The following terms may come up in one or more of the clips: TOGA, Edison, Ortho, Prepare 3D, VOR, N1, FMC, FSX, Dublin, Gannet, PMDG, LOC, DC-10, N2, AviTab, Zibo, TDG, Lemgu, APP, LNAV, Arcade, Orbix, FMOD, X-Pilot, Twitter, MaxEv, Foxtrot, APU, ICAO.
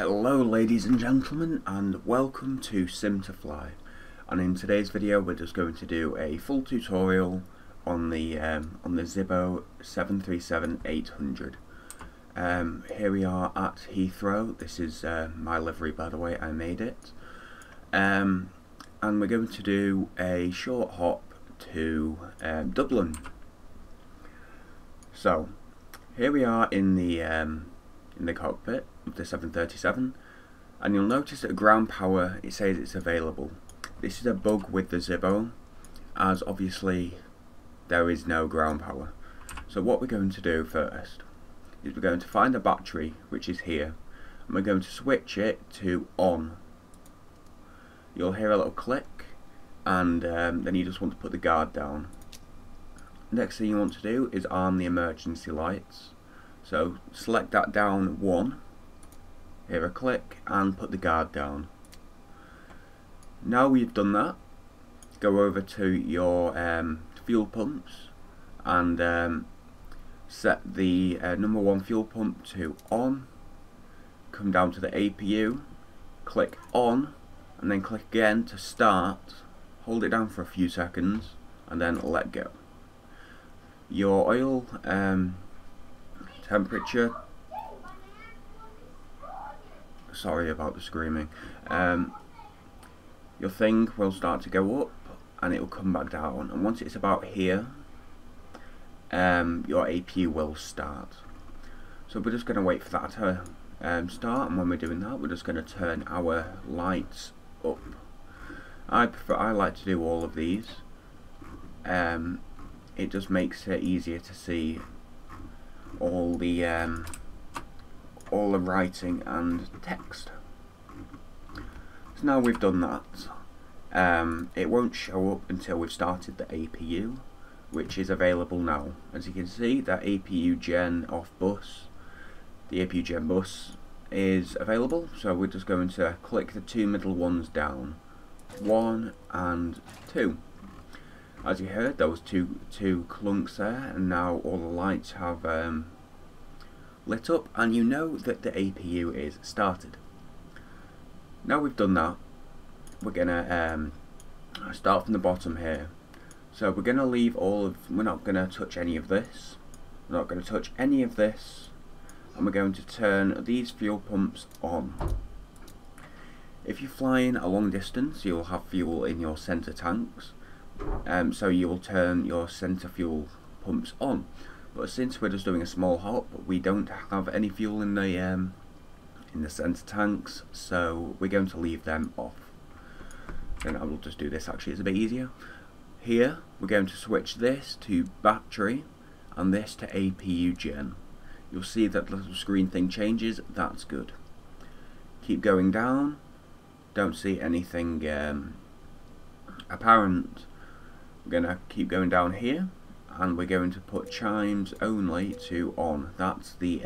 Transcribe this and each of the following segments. Hello ladies and gentlemen, and welcome to Sim to Fly. And in today's video we're just going to do a full tutorial on the Zibo 737-800. Here we are at Heathrow. This is my livery, by the way, I made it. And we're going to do a short hop to Dublin. So here we are in the cockpit of the 737, and you'll notice that ground power, it says it's available. This is a bug with the Zibo, as obviously there is no ground power. So what we're going to do first is we're going to find a battery, which is here, and we're going to switch it to on. You'll hear a little click, and then you just want to put the guard down. Next thing you want to do is arm the emergency lights. So select that down one, hear a click, and put the guard down. Now we've done that, go over to your fuel pumps and set the number 1 fuel pump to on, come down to the APU, click on, and then click again to start, hold it down for a few seconds, and then let go. Your oil temperature, sorry about the screaming, your thing will start to go up and it will come back down, and once it's about here your APU will start. So we're just going to wait for that to start, and when we're doing that we're just going to turn our lights up. I like to do all of these, it just makes it easier to see all the writing and text. So now we've done that, it won't show up until we've started the APU, which is available now. As you can see, that APU gen off bus, the APU gen bus is available, so we're just going to click the two middle ones down, 1 and 2. As you heard, there was two clunks there, and now all the lights have lit up, and you know that the APU is started. Now we've done that, we're gonna start from the bottom here. So we're gonna leave all of, we're not gonna touch any of this, we're not gonna touch any of this, and we're going to turn these fuel pumps on. If you're flying a long distance, you'll have fuel in your centre tanks. So you will turn your centre fuel pumps on, but since we're just doing a small hop, we don't have any fuel in the centre tanks, so we're going to leave them off. And I will just do this, actually it's a bit easier. Here we're going to switch this to battery and this to APU gen. You'll see that little screen thing changes, that's good. Keep going down, don't see anything apparent. We're going to keep going down here, and we're going to put chimes only to on. That's the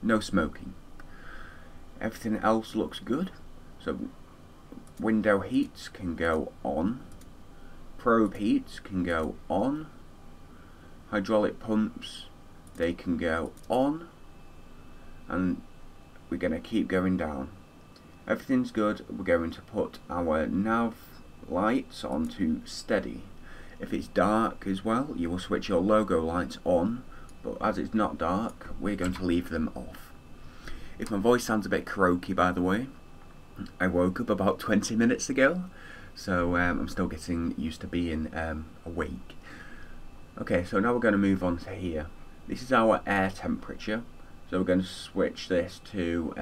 no smoking. Everything else looks good, so window heats can go on, probe heats can go on, hydraulic pumps, they can go on, and we're going to keep going down. Everything's good. We're going to put our nav lights on to steady. If it's dark as well, you will switch your logo lights on, but as it's not dark, we're going to leave them off. If my voice sounds a bit croaky, by the way, I woke up about 20 minutes ago, so I'm still getting used to being awake. Okay, so now we're going to move on to here. This is our air temperature, so we're going to switch this to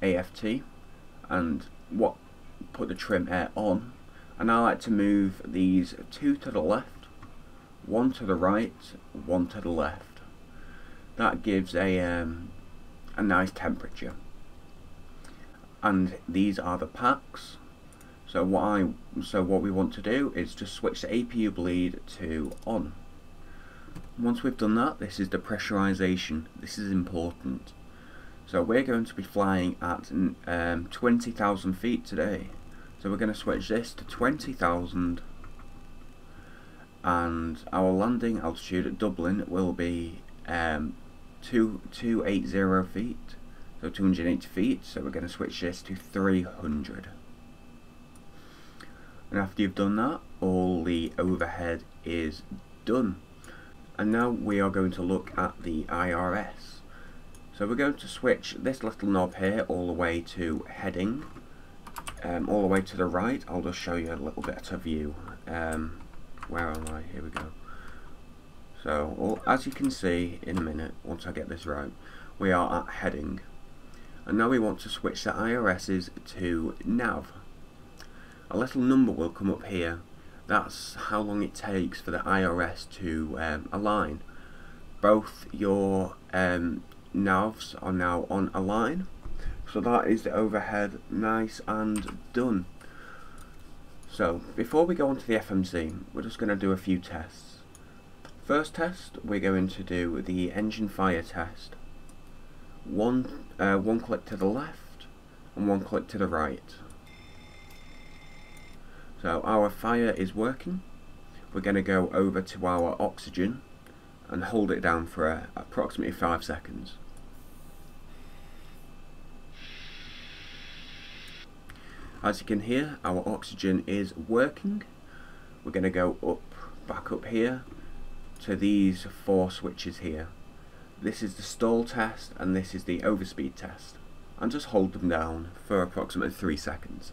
AFT, and what put the trim air on, and I like to move these two to the left, one to the right, one to the left. That gives a nice temperature, and these are the packs. So what we want to do is just switch the APU bleed to on. Once we've done that, this is the pressurization. This is important. So we're going to be flying at 20,000 feet today. So we're going to switch this to 20,000, and our landing altitude at Dublin will be 280 feet. so 280 feet, so we're going to switch this to 300. And after you've done that, all the overhead is done. And now we are going to look at the IRS. So we're going to switch this little knob here all the way to heading, all the way to the right. I'll just show you a little bit of view. Where am I? Here we go. So as you can see in a minute, once I get this right, we are at heading. And now we want to switch the IRS's to NAV. A little number will come up here. That's how long it takes for the IRS to align. Both your NAVs are now on align. So that is the overhead, nice and done. So before we go on to the FMC, we're just going to do a few tests. First test, we're going to do the engine fire test. One click to the left and one click to the right. So our fire is working. We're going to go over to our oxygen and hold it down for approximately 5 seconds. As you can hear, our oxygen is working. We're going to go up, back up here to these 4 switches here. This is the stall test and this is the overspeed test. And just hold them down for approximately 3 seconds.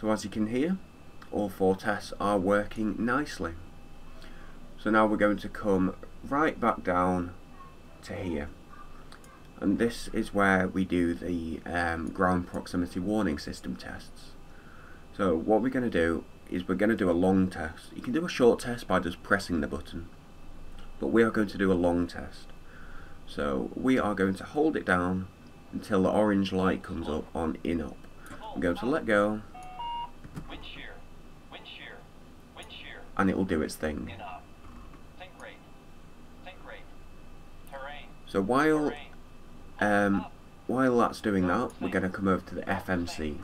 So as you can hear, all 4 tests are working nicely. So now we're going to come right back down to here, and this is where we do the ground proximity warning system tests. So what we're going to do is we're going to do a long test. You can do a short test by just pressing the button, but we are going to do a long test. So we are going to hold it down until the orange light comes up on in-up. I'm going to let go, and it will do its thing. So while that's doing that, we're going to come over to the FMC.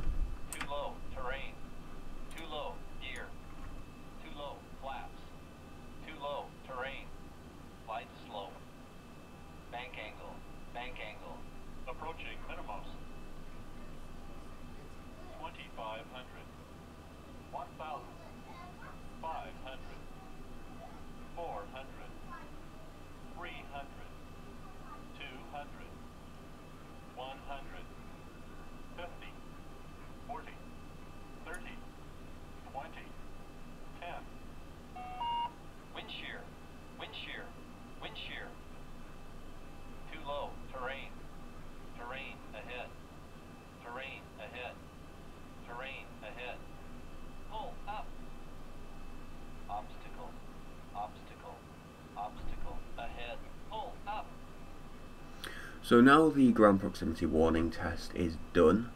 So now the ground proximity warning test is done.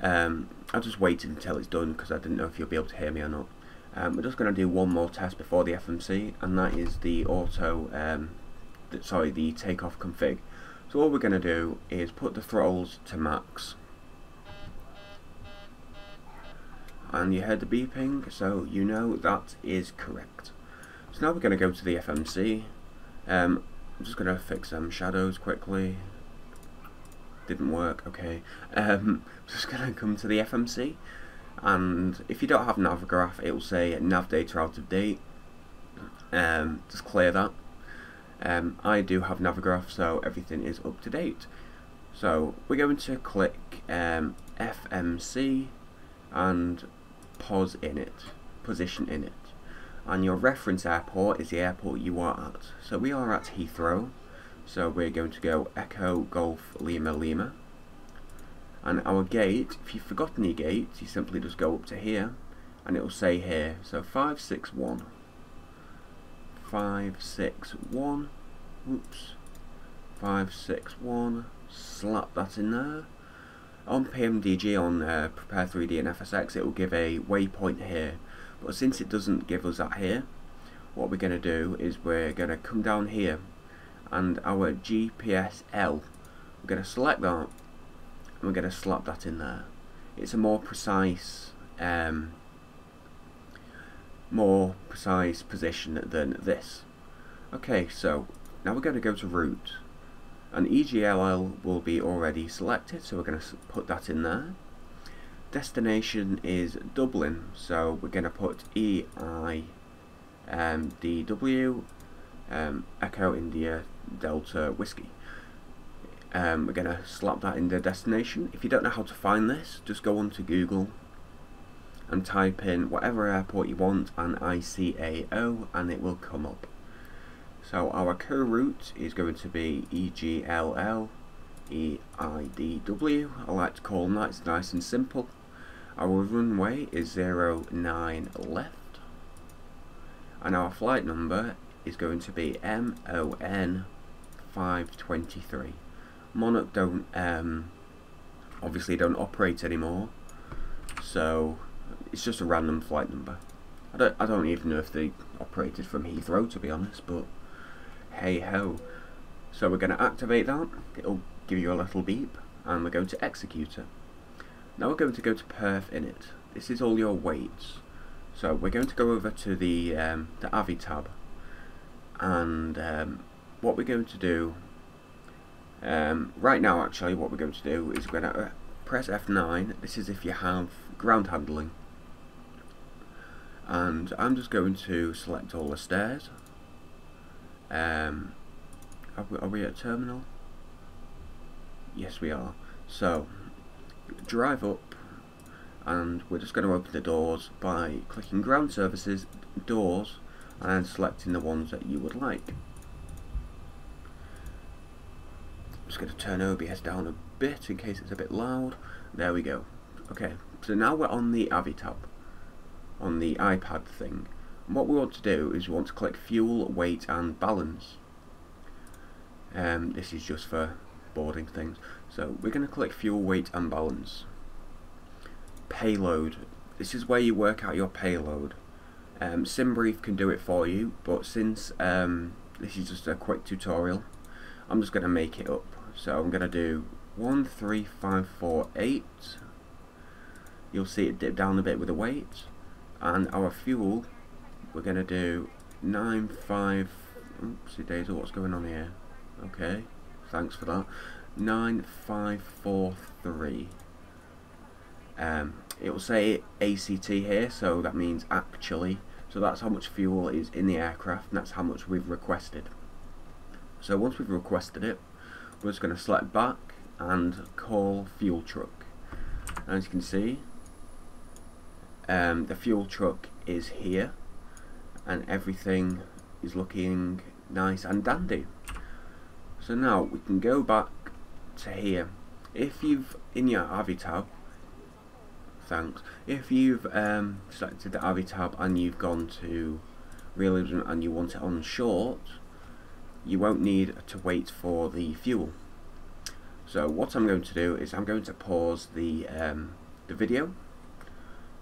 I just waited until it's done because I didn't know if you'll be able to hear me or not. We're just going to do one more test before the FMC, and that is the the takeoff config. So all we're going to do is put the throttles to max, and you heard the beeping, so you know that is correct. So now we're going to go to the FMC. I'm just going to fix some shadows quickly. Didn't work, okay. Just going to come to the FMC, and if you don't have Navigraph, it will say nav data out of date. Just clear that. I do have Navigraph, so everything is up to date. So we're going to click FMC and pause in it, position in it. And your reference airport is the airport you are at. So we are at Heathrow, so we're going to go Echo Golf Lima Lima. And our gate, if you've forgotten your gate, you simply just go up to here and it will say here, so 561. 561, oops, 561, slap that in there. On PMDG, on Prepare 3D and FSX, it will give a waypoint here. But since it doesn't give us that here, what we're going to do is we're going to come down here and our GPSL, we're going to select that and we're going to slap that in there. it's a more precise position than this. Okay, so now we're going to go to route, and EGLL will be already selected, so we're going to put that in there. Destination is Dublin, so we're going to put EIDW, Echo India Delta Whiskey. We're going to slap that in the destination. If you don't know how to find this, just go onto Google and type in whatever airport you want and ICAO, and it will come up. So our co-route is going to be EGLL, EIDW. I like to call them that, it's nice and simple. Our runway is 09 left, and our flight number is going to be MON 523. Monarch don't obviously don't operate anymore, so it's just a random flight number. I don't even know if they operated from Heathrow, to be honest, but hey ho. So we're going to activate that, it'll give you a little beep, and we're going to execute it. Now we're going to go to perf init. This is all your weights. So we're going to go over to the AviTab, and what we're going to do right now, actually what we're going to do is we're going to press F9. This is if you have ground handling, and I'm just going to select all the stairs. Are we at terminal? Yes, we are. So drive up, and we're just going to open the doors by clicking ground services, doors, and selecting the ones that you would like. I'm just going to turn OBS down a bit in case it's a bit loud. There we go. Okay, so now we're on the AviTab, on the iPad thing. And what we want to do is we want to click fuel, weight and balance. This is just for boarding things. So we're going to click fuel, weight and balance. Payload. This is where you work out your payload. SimBrief can do it for you, but since this is just a quick tutorial, I'm just going to make it up. So I'm going to do 13548. You'll see it dip down a bit with the weight. And our fuel, we're going to do 95. Oopsie daisy, what's going on here? Okay, thanks for that. 9543. It will say ACT here, so that means actually. So that's how much fuel is in the aircraft, and that's how much we've requested. So once we've requested it, we're just going to select back and call fuel truck. And as you can see, the fuel truck is here, and everything is looking nice and dandy. So now we can go back to here. If you've in your AviTab, thanks. If you've selected the AviTab and you've gone to realism and you want it on short, you won't need to wait for the fuel. So what I'm going to do is I'm going to pause the video,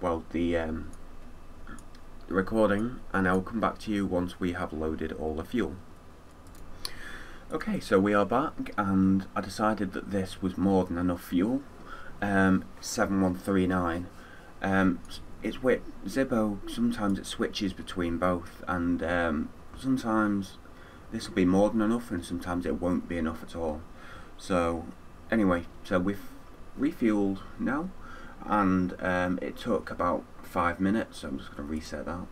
well, the recording, and I'll come back to you once we have loaded all the fuel. Okay, so we are back, and I decided that this was more than enough fuel. 7139. It's with Zibo, sometimes it switches between both, and sometimes this will be more than enough, and sometimes it won't be enough at all. So anyway, so we've refueled now, and it took about 5 minutes, so I'm just going to reset that.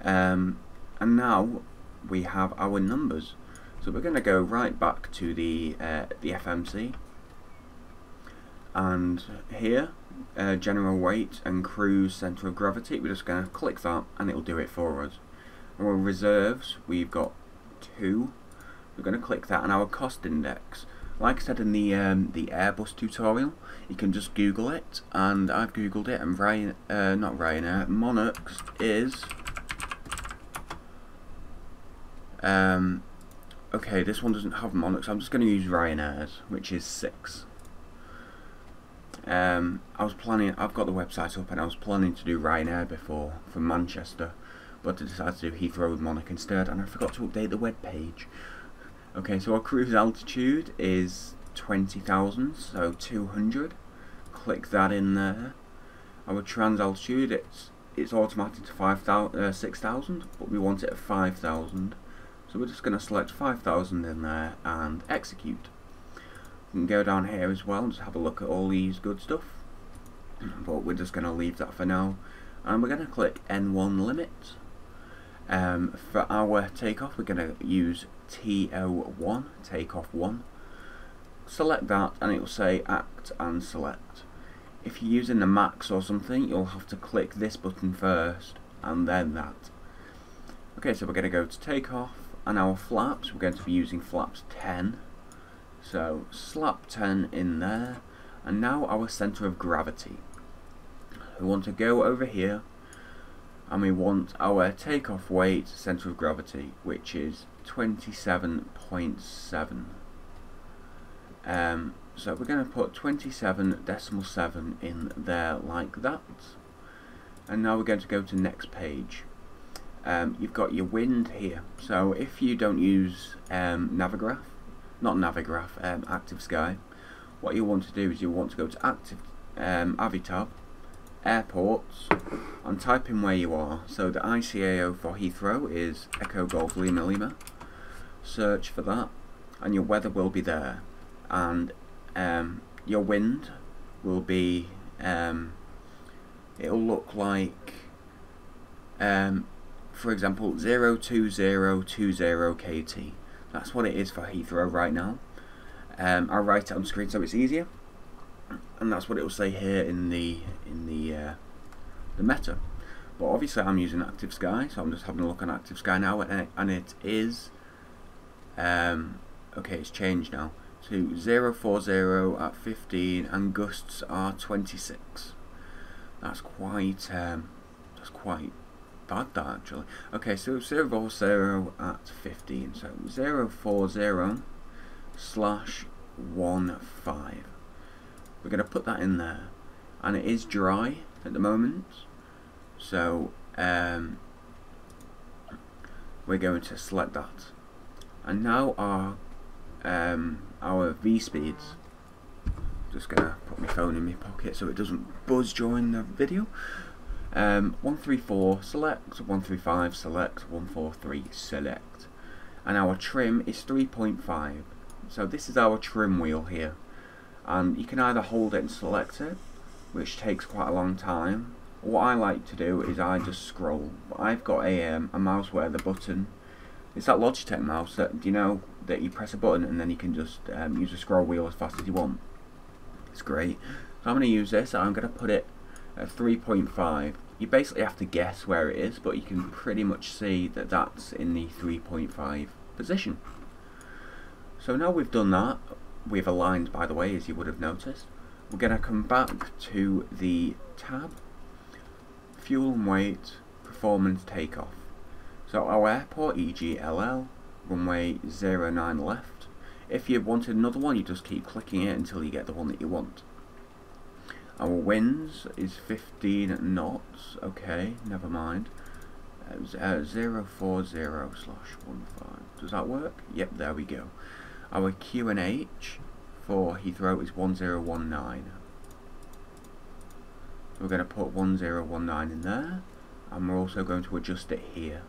And now we have our numbers. So we're going to go right back to the FMC, and here general weight and cruise centre of gravity, we're just going to click that and it'll do it for us. Our reserves, we've got 2. We're going to click that, and our cost index. Like I said in the Airbus tutorial, you can just Google it, and I've Googled it, and Monarch's is okay, this one doesn't have Monarch's, I'm just going to use Ryanair's, which is 6. I was planning, I've got the website up, and I was planning to do Ryanair before from Manchester, but I decided to do Heathrow with Monarch instead, and I forgot to update the web page. Okay, so our cruise altitude is 20,000, so 200. click that in there. Our trans altitude, it's automatic to 6,000, but we want it at 5,000. So we're just going to select 5,000 in there and execute. We can go down here as well and just have a look at all these good stuff, but we're just going to leave that for now. And we're going to click N1 limit. For our takeoff, we're going to use TO1, takeoff 1. Select that and it will say act and select. If you're using the max or something, you'll have to click this button first and then that. Okay, so we're going to go to takeoff, and our flaps, we're going to be using flaps 10. So slap 10 in there, and now our centre of gravity. We want to go over here, and we want our takeoff weight centre of gravity, which is 27.7. So we're going to put 27.7 in there like that, and now we're going to go to next page. You've got your wind here, so if you don't use Active Sky, what you want to do is you want to go to Active AviTab, Airports, and type in where you are. So the ICAO for Heathrow is Echo Golf Lima Lima. Search for that, and your weather will be there, and your wind will be, it'll look like, for example, 02020 KT. That's what it is for Heathrow right now. I'll write it on screen so it's easier, and that's what it will say here in the meta. But obviously I'm using Active Sky, so I'm just having a look on Active Sky now, and it is, okay, it's changed now to 040 at 15, and gusts are 26. That's quite bad, that, actually. Okay, so 040 at 15, so 040/15. We're going to put that in there, and it is dry at the moment, so we're going to select that, and now our V speeds. Just gonna put my phone in my pocket so it doesn't buzz during the video. 134 select, 135 select, 143 select, and our trim is 3.5. So this is our trim wheel here, and you can either hold it and select it, which takes quite a long time. What I like to do is I just scroll, but I've got a mouse where the button, it's that Logitech mouse that, you know, that you press a button and then you can just use a scroll wheel as fast as you want. It's great. So I'm going to use this, I'm going to put it at 3.5. You basically have to guess where it is, but you can pretty much see that that's in the 3.5 position. So now we've done that, we've aligned, by the way, as you would have noticed. We're going to come back to the tab, fuel and weight, performance takeoff. So our airport, EGLL, runway 09 left. If you wanted another one, you just keep clicking it until you get the one that you want. Our winds is 15 knots. Okay, never mind. 040/15. Does that work? Yep, there we go. Our QNH for Heathrow is 1019. We're going to put 1019 in there, and we're also going to adjust it here.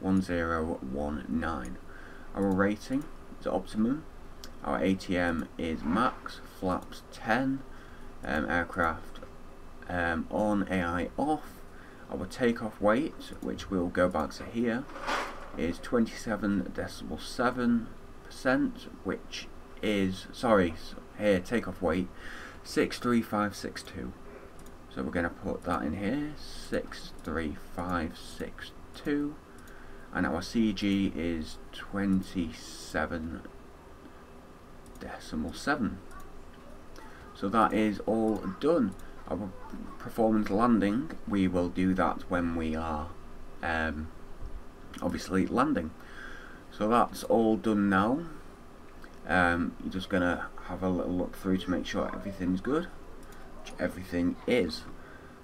1019. Our rating is optimum. Our ATM is max, flaps 10, aircraft on, AI off. Our takeoff weight, which we'll go back to here, is 27.7%, which is, sorry, here, takeoff weight 63562. So we're going to put that in here, 63562. And our CG is 27.7. So that is all done. Our performance landing, we will do that when we are obviously landing. So that's all done now. You're just going to have a little look through to make sure everything's good, which everything is.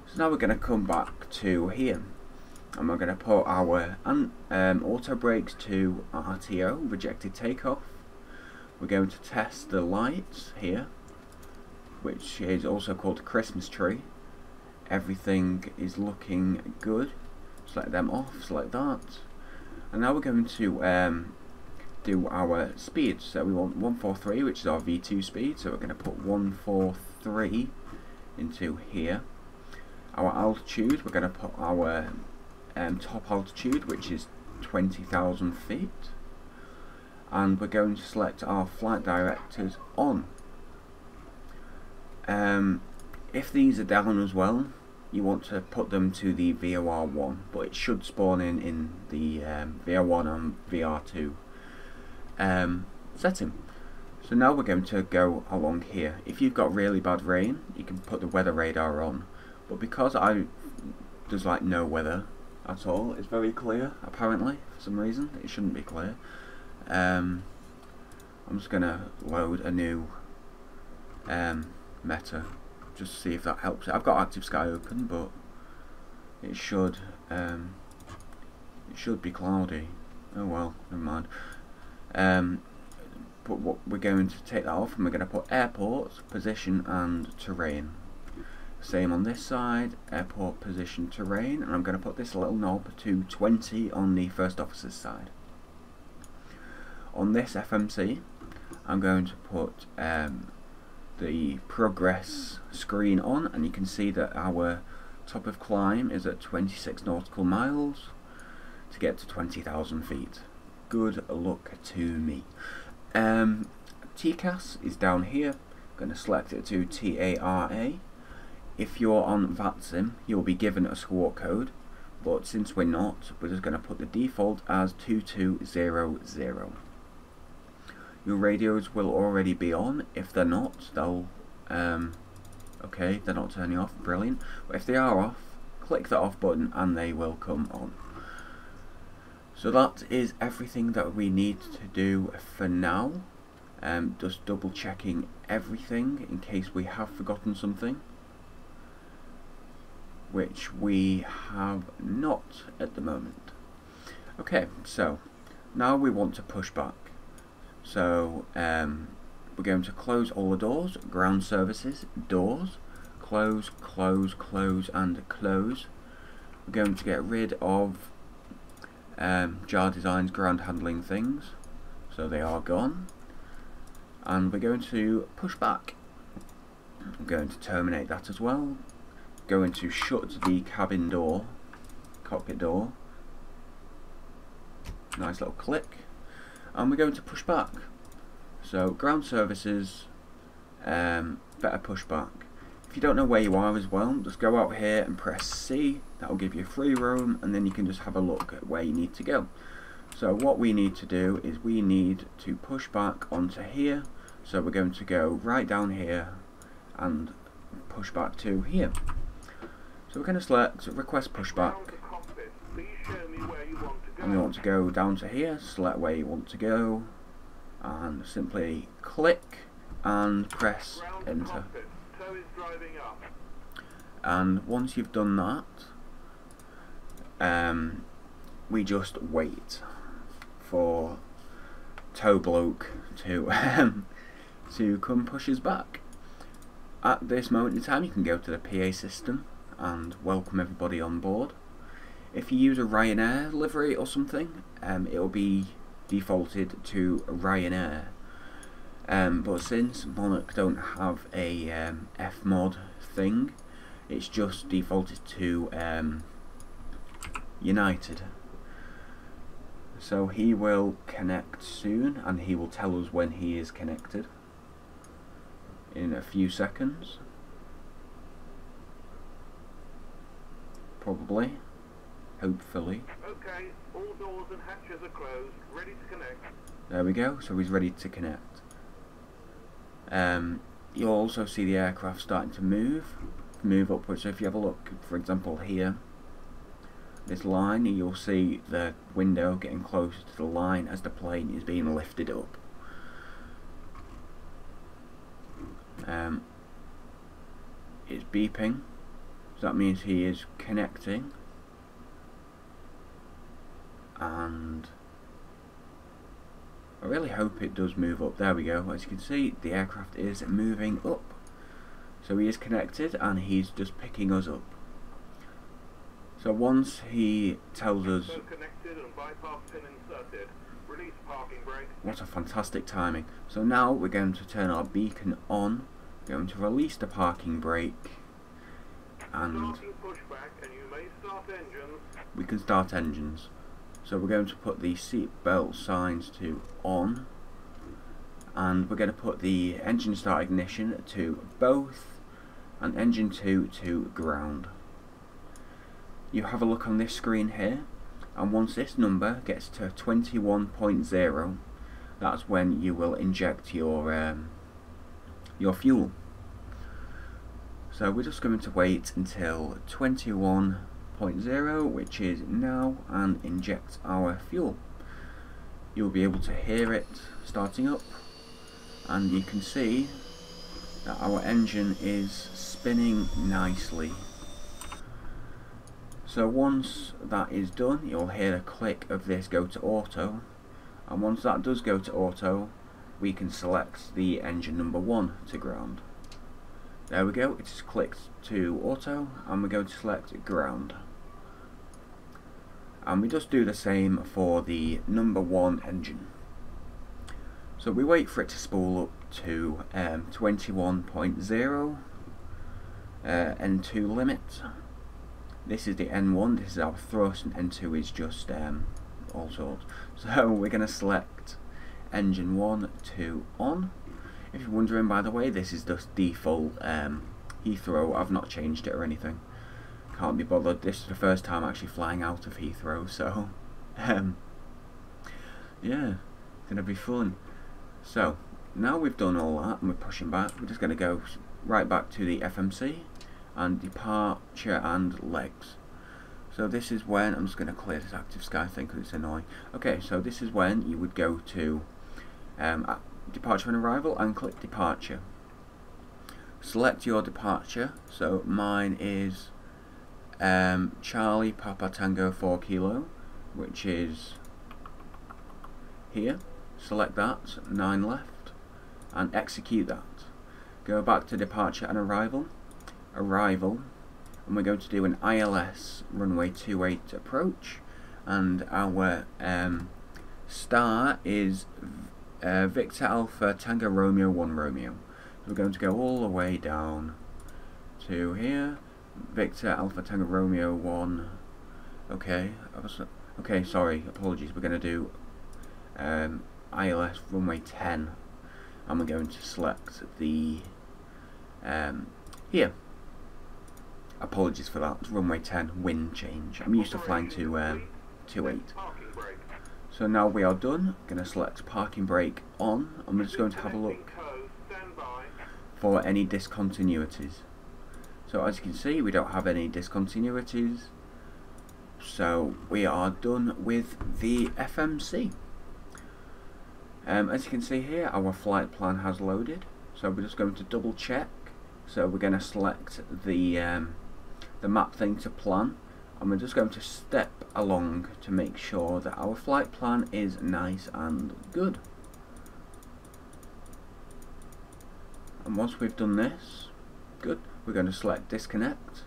So now we're going to come back to here, and we're going to put our auto brakes to RTO, rejected takeoff. We're going to test the lights here, which is also called Christmas Tree. Everything is looking good. Select them off, select that. And now we're going to do our speed. So we want 143, which is our V2 speed. So we're going to put 143 into here. Our altitude, we're going to put our top altitude, which is 20,000 feet. And we're going to select our flight directors on. If these are down as well, you want to put them to the VOR1, but it should spawn in the VOR1 and VR2 setting. So now we're going to go along here. If you've got really bad rain, you can put the weather radar on, but because there's like no weather at all, it's very clear apparently for some reason. It shouldn't be clear. I'm just gonna load a new meta just to see if that helps it. I've got Active Sky open, but it should be cloudy. Oh well, never mind. But what we're going to take that off, and we're going to put airport, position and terrain. Same on this side, airport, position, terrain, and I'm going to put this little knob to 20 on the first officer's side. On this FMC, I'm going to put the progress screen on, and you can see that our top of climb is at 26 nautical miles to get to 20,000 feet. Good luck to me. TCAS is down here. I'm going to select it to TARA. If you're on VATSIM, you'll be given a squawk code, but since we're not, we're just going to put the default as 2200. Your radios will already be on. If they're not, they'll okay, they're not turning off, brilliant. But if they are off, click the off button and they will come on. So that is everything that we need to do for now. Just double checking everything in case we have forgotten something, which we have not at the moment. Okay, so now we want to push back. So we're going to close all the doors, ground services, doors, close, close, close and close. We're going to get rid of jar designs, ground handling things, so they are gone. And we're going to push back. I'm going to terminate that as well. Going to shut the cabin door, cockpit door. Nice little click. And we're going to push back. So ground services, better push back. If you don't know where you are as well, just go out here and press C. That'll give you free roam, and then you can just have a look at where you need to go. So what we need to do is we need to push back onto here. So we're going to go right down here and push back to here. So we're going to select request pushback. And you want to go down to here, select where you want to go, and simply click and press enter. And once you've done that, we just wait for Tow Bloke to to come push us back. At this moment in time, you can go to the PA system and welcome everybody on board. If you use a Ryanair livery or something, it'll be defaulted to Ryanair. But since Monarch don't have a FMOD thing, it's just defaulted to United. So he will connect soon, and he will tell us when he is connected in a few seconds, probably. Hopefully. Okay, all doors and hatches are closed, ready to connect. There we go, so he's ready to connect. You'll also see the aircraft starting to move upwards. So if you have a look, for example here, this line, you'll see the window getting closer to the line as the plane is being lifted up. It's beeping, so that means he is connecting. And I really hope it does move up. There we go. As you can see, the aircraft is moving up. So he is connected and he's just picking us up. So once he tells us, what a fantastic timing. So now we're going to turn our beacon on, going to release the parking brake, and we can start engines. So we're going to put the seatbelt signs to on, and we're going to put the engine start ignition to both, and engine 2 to ground. You have a look on this screen here, and once this number gets to 21.0, that's when you will inject your fuel. So we're just going to wait until 21.0, which is now, and inject our fuel. You'll be able to hear it starting up, and you can see that our engine is spinning nicely. So once that is done, you'll hear a click of this go to auto, and once that does go to auto, we can select the engine number 1 to ground. There we go, it's clicked to auto, and we're going to select ground. And we just do the same for the number 1 engine. So we wait for it to spool up to 21.0 N2 limit. This is the N1, this is our thrust, and N2 is just all sorts. So we're going to select engine 1 to on. If you're wondering, by the way, this is just default Heathrow, I've not changed it or anything. Can't be bothered, this is the first time actually flying out of Heathrow, so yeah, it's going to be fun. So now we've done all that and we're pushing back, we're just going to go right back to the FMC. And departure and legs. So this is when, I'm just going to clear this Active Sky thing because it's annoying. Okay, so this is when you would go to departure and arrival and click departure. Select your departure, so mine is Charlie Papa Tango 4 Kilo, which is here. Select that, 9 left, and execute that. Go back to departure and arrival, and we're going to do an ILS runway 28 approach, and our star is Victor Alpha Tango Romeo 1 Romeo. So we're going to go all the way down to here, Victor Alpha Tango Romeo 1. Okay, okay, sorry, apologies. We're going to do ILS runway 10, and we're going to select the here. Apologies for that, runway 10, wind change. I'm used to flying to 28. So now we are done, going to select parking brake on. I'm just going to have a look for any discontinuities. So as you can see, we don't have any discontinuities. So we are done with the FMC. As you can see here, our flight plan has loaded. So we're just going to double check. So we're going to select the map thing to plan, and we're just going to step along to make sure that our flight plan is nice and good. And once we've done this, good, we're going to select disconnect,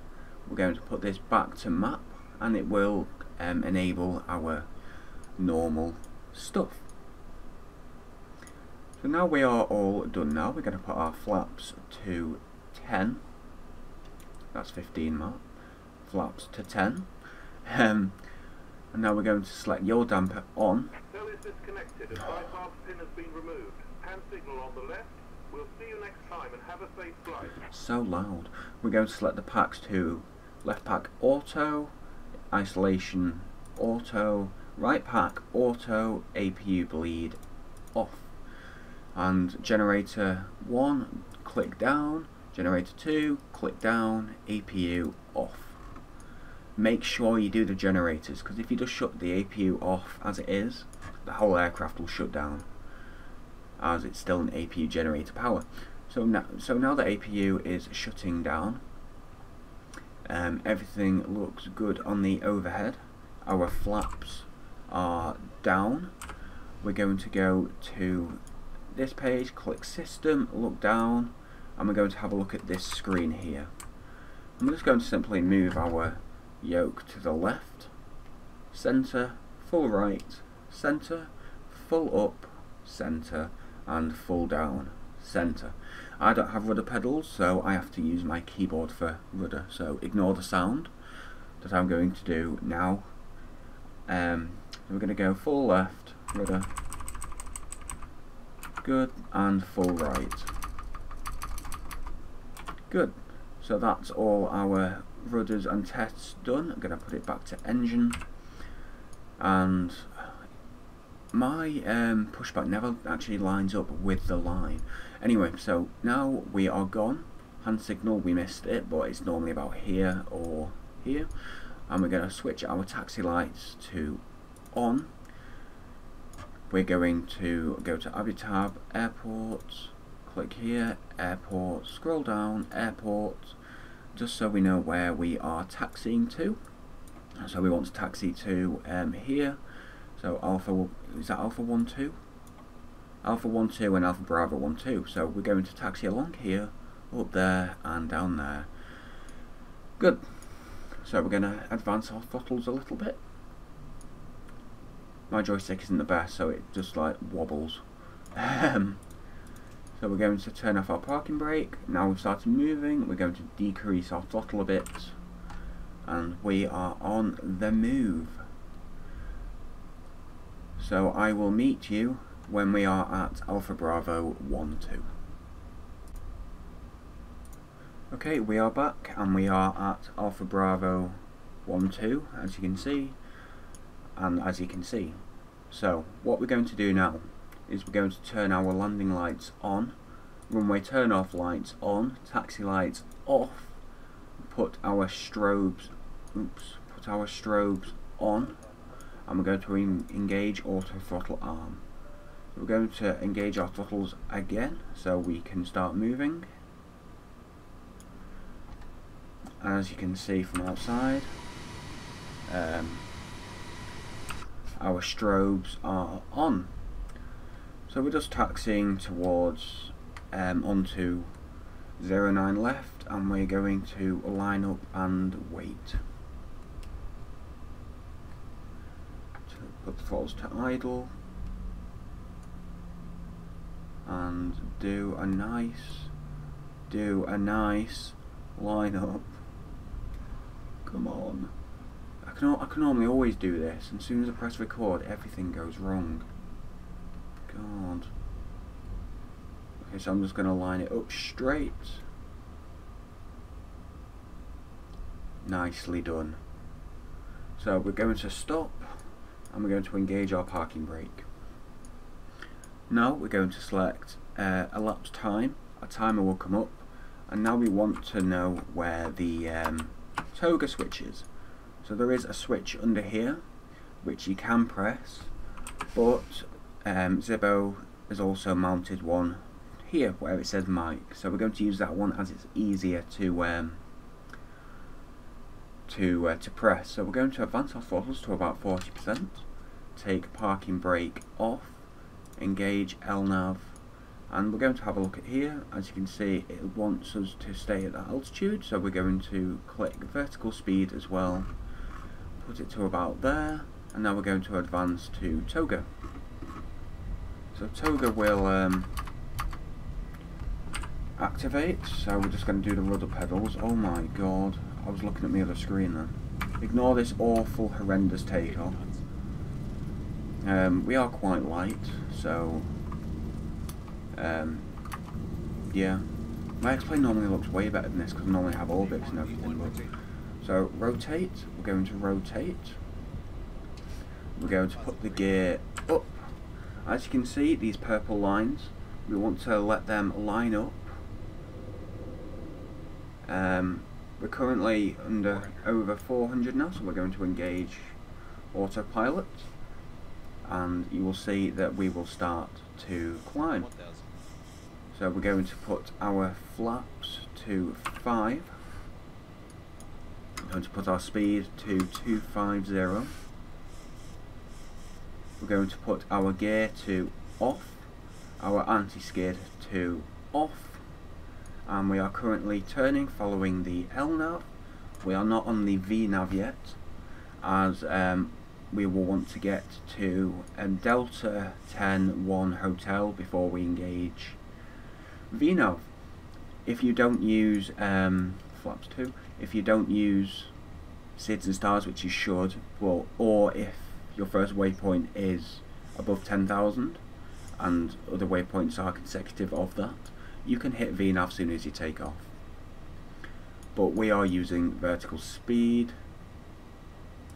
we're going to put this back to map, and it will enable our normal stuff. So now we are all done. Now we're going to put our flaps to 10, that's 15 mark, flaps to 10, and now we're going to select yaw damper on. So is disconnected, and bypass pin has been removed. Hand signal on the left. We'll see you next time and have a safe flight. So loud. We're going to select the packs to left pack auto, isolation auto, right pack auto, APU bleed off, and generator 1 click down. Generator 2, click down, APU off. Make sure you do the generators, because if you just shut the APU off as it is, the whole aircraft will shut down, as it's still an APU generator power. So now the APU is shutting down, everything looks good on the overhead. Our flaps are down. We're going to go to this page, click system, look down, and we're going to have a look at this screen here. I'm just going to simply move our yoke to the left, centre, full right, centre, full up, centre, and full down, centre. I don't have rudder pedals, so I have to use my keyboard for rudder, so ignore the sound that I'm going to do now. We're going to go full left, rudder, good, and full right, good. So that's all our rudders and tests done. I'm going to put it back to engine, and my pushback never actually lines up with the line. Anyway, so now we are gone. Hand signal, we missed it, but it's normally about here or here. And we're going to switch our taxi lights to on. We're going to go to AviTab, airport, click here, airport, scroll down, airport, just so we know where we are taxiing to. So we want to taxi to here. So alpha, is that alpha 12? Alpha 12 and alpha bravo 12. So we're going to taxi along here, up there and down there. Good. So we're going to advance our throttles a little bit. My joystick isn't the best, so it just like wobbles. So we're going to turn off our parking brake. Now we've started moving, we're going to decrease our throttle a bit, and we are on the move. So I will meet you when we are at Alpha Bravo 12. Okay, we are back and we are at Alpha Bravo 12, as you can see, and as you can see. So what we're going to do now is we're going to turn our landing lights on, runway turn off lights on, taxi lights off, put our strobes, put our strobes on, and we're going to engage auto throttle arm. We're going to engage our throttles again so we can start moving. As you can see from outside, our strobes are on. So we're just taxiing towards onto 09 left, and we're going to line up and wait. So put the throttles to idle and do a nice line up. Come on. I can normally always do this, and as soon as I press record everything goes wrong. God. Okay, so I'm just going to line it up straight. Nicely done. So we're going to stop, and we're going to engage our parking brake. Now we're going to select elapsed time. A timer will come up, and now we want to know where the toga switch is. So there is a switch under here, which you can press, but Zibo has also mounted one here where it says mic, so we're going to use that one as it's easier to press. So we're going to advance our throttles to about 40%, take parking brake off, engage LNAV, and we're going to have a look at here. As you can see, it wants us to stay at that altitude, so we're going to click vertical speed as well, put it to about there, and now we're going to advance to toga. So toga will activate, so we're just going to do the rudder pedals. Oh my god, I was looking at my other screen then. Ignore this awful, horrendous takeoff. We are quite light, so yeah. My X-Plane normally looks way better than this because I normally have orbits and everything. But so rotate, we're going to rotate. We're going to put the gear up. As you can see, these purple lines, we want to let them line up. We're currently under over 400 now, so we're going to engage autopilot, and you will see that we will start to climb. So we're going to put our flaps to 5. We're going to put our speed to 250. We're going to put our gear to off, our anti-skid to off, and we are currently turning following the LNAV. We are not on the VNAV yet, as we will want to get to Delta 10-1 Hotel before we engage VNAV. If you don't use flaps 2, if you don't use SIDS and stars, which you should, well, or if your first waypoint is above 10,000 and other waypoints are consecutive of that, you can hit VNAV as soon as you take off. But we are using vertical speed,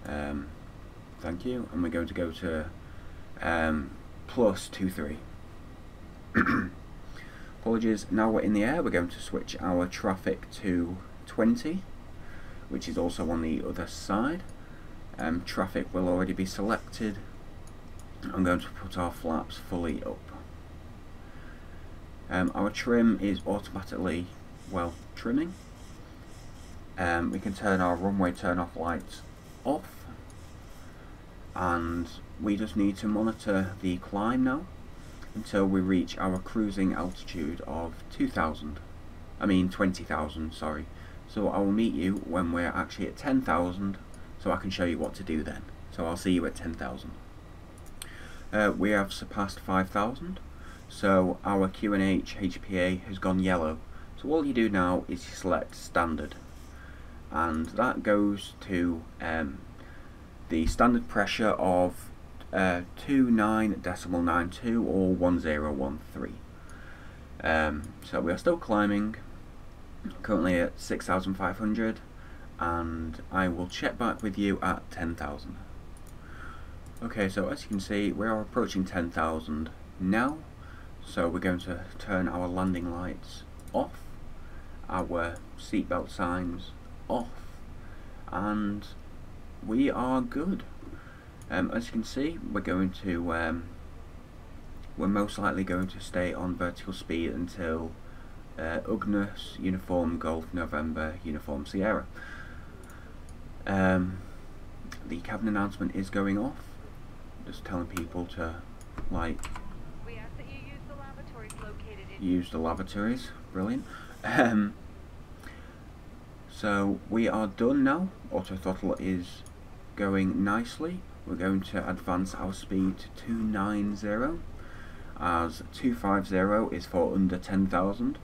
thank you, and we're going to go to plus 23. Apologies. Now we're in the air, we're going to switch our traffic to 20, which is also on the other side. Traffic will already be selected. I'm going to put our flaps fully up. Our trim is automatically, well, trimming. We can turn our runway turn off lights off, and we just need to monitor the climb now until we reach our cruising altitude of 20,000, sorry. So I will meet you when we're actually at 10,000, so I can show you what to do then. So I'll see you at 10,000. We have surpassed 5,000, so our QNH HPA has gone yellow. So all you do now is you select standard, and that goes to the standard pressure of 29.92 or 1013. So we are still climbing, currently at 6,500, and I will check back with you at 10,000. Okay, so as you can see, we are approaching 10,000 now, so we're going to turn our landing lights off, our seatbelt signs off, and we are good. As you can see, we're going to we're most likely going to stay on vertical speed until Ugnus Uniform Golf November Uniform Sierra. The cabin announcement is going off, just telling people to we ask that you use the lavatories located in brilliant. So we are done now. Auto throttle is going nicely. We're going to advance our speed to 290, as 250 is for under 10,000,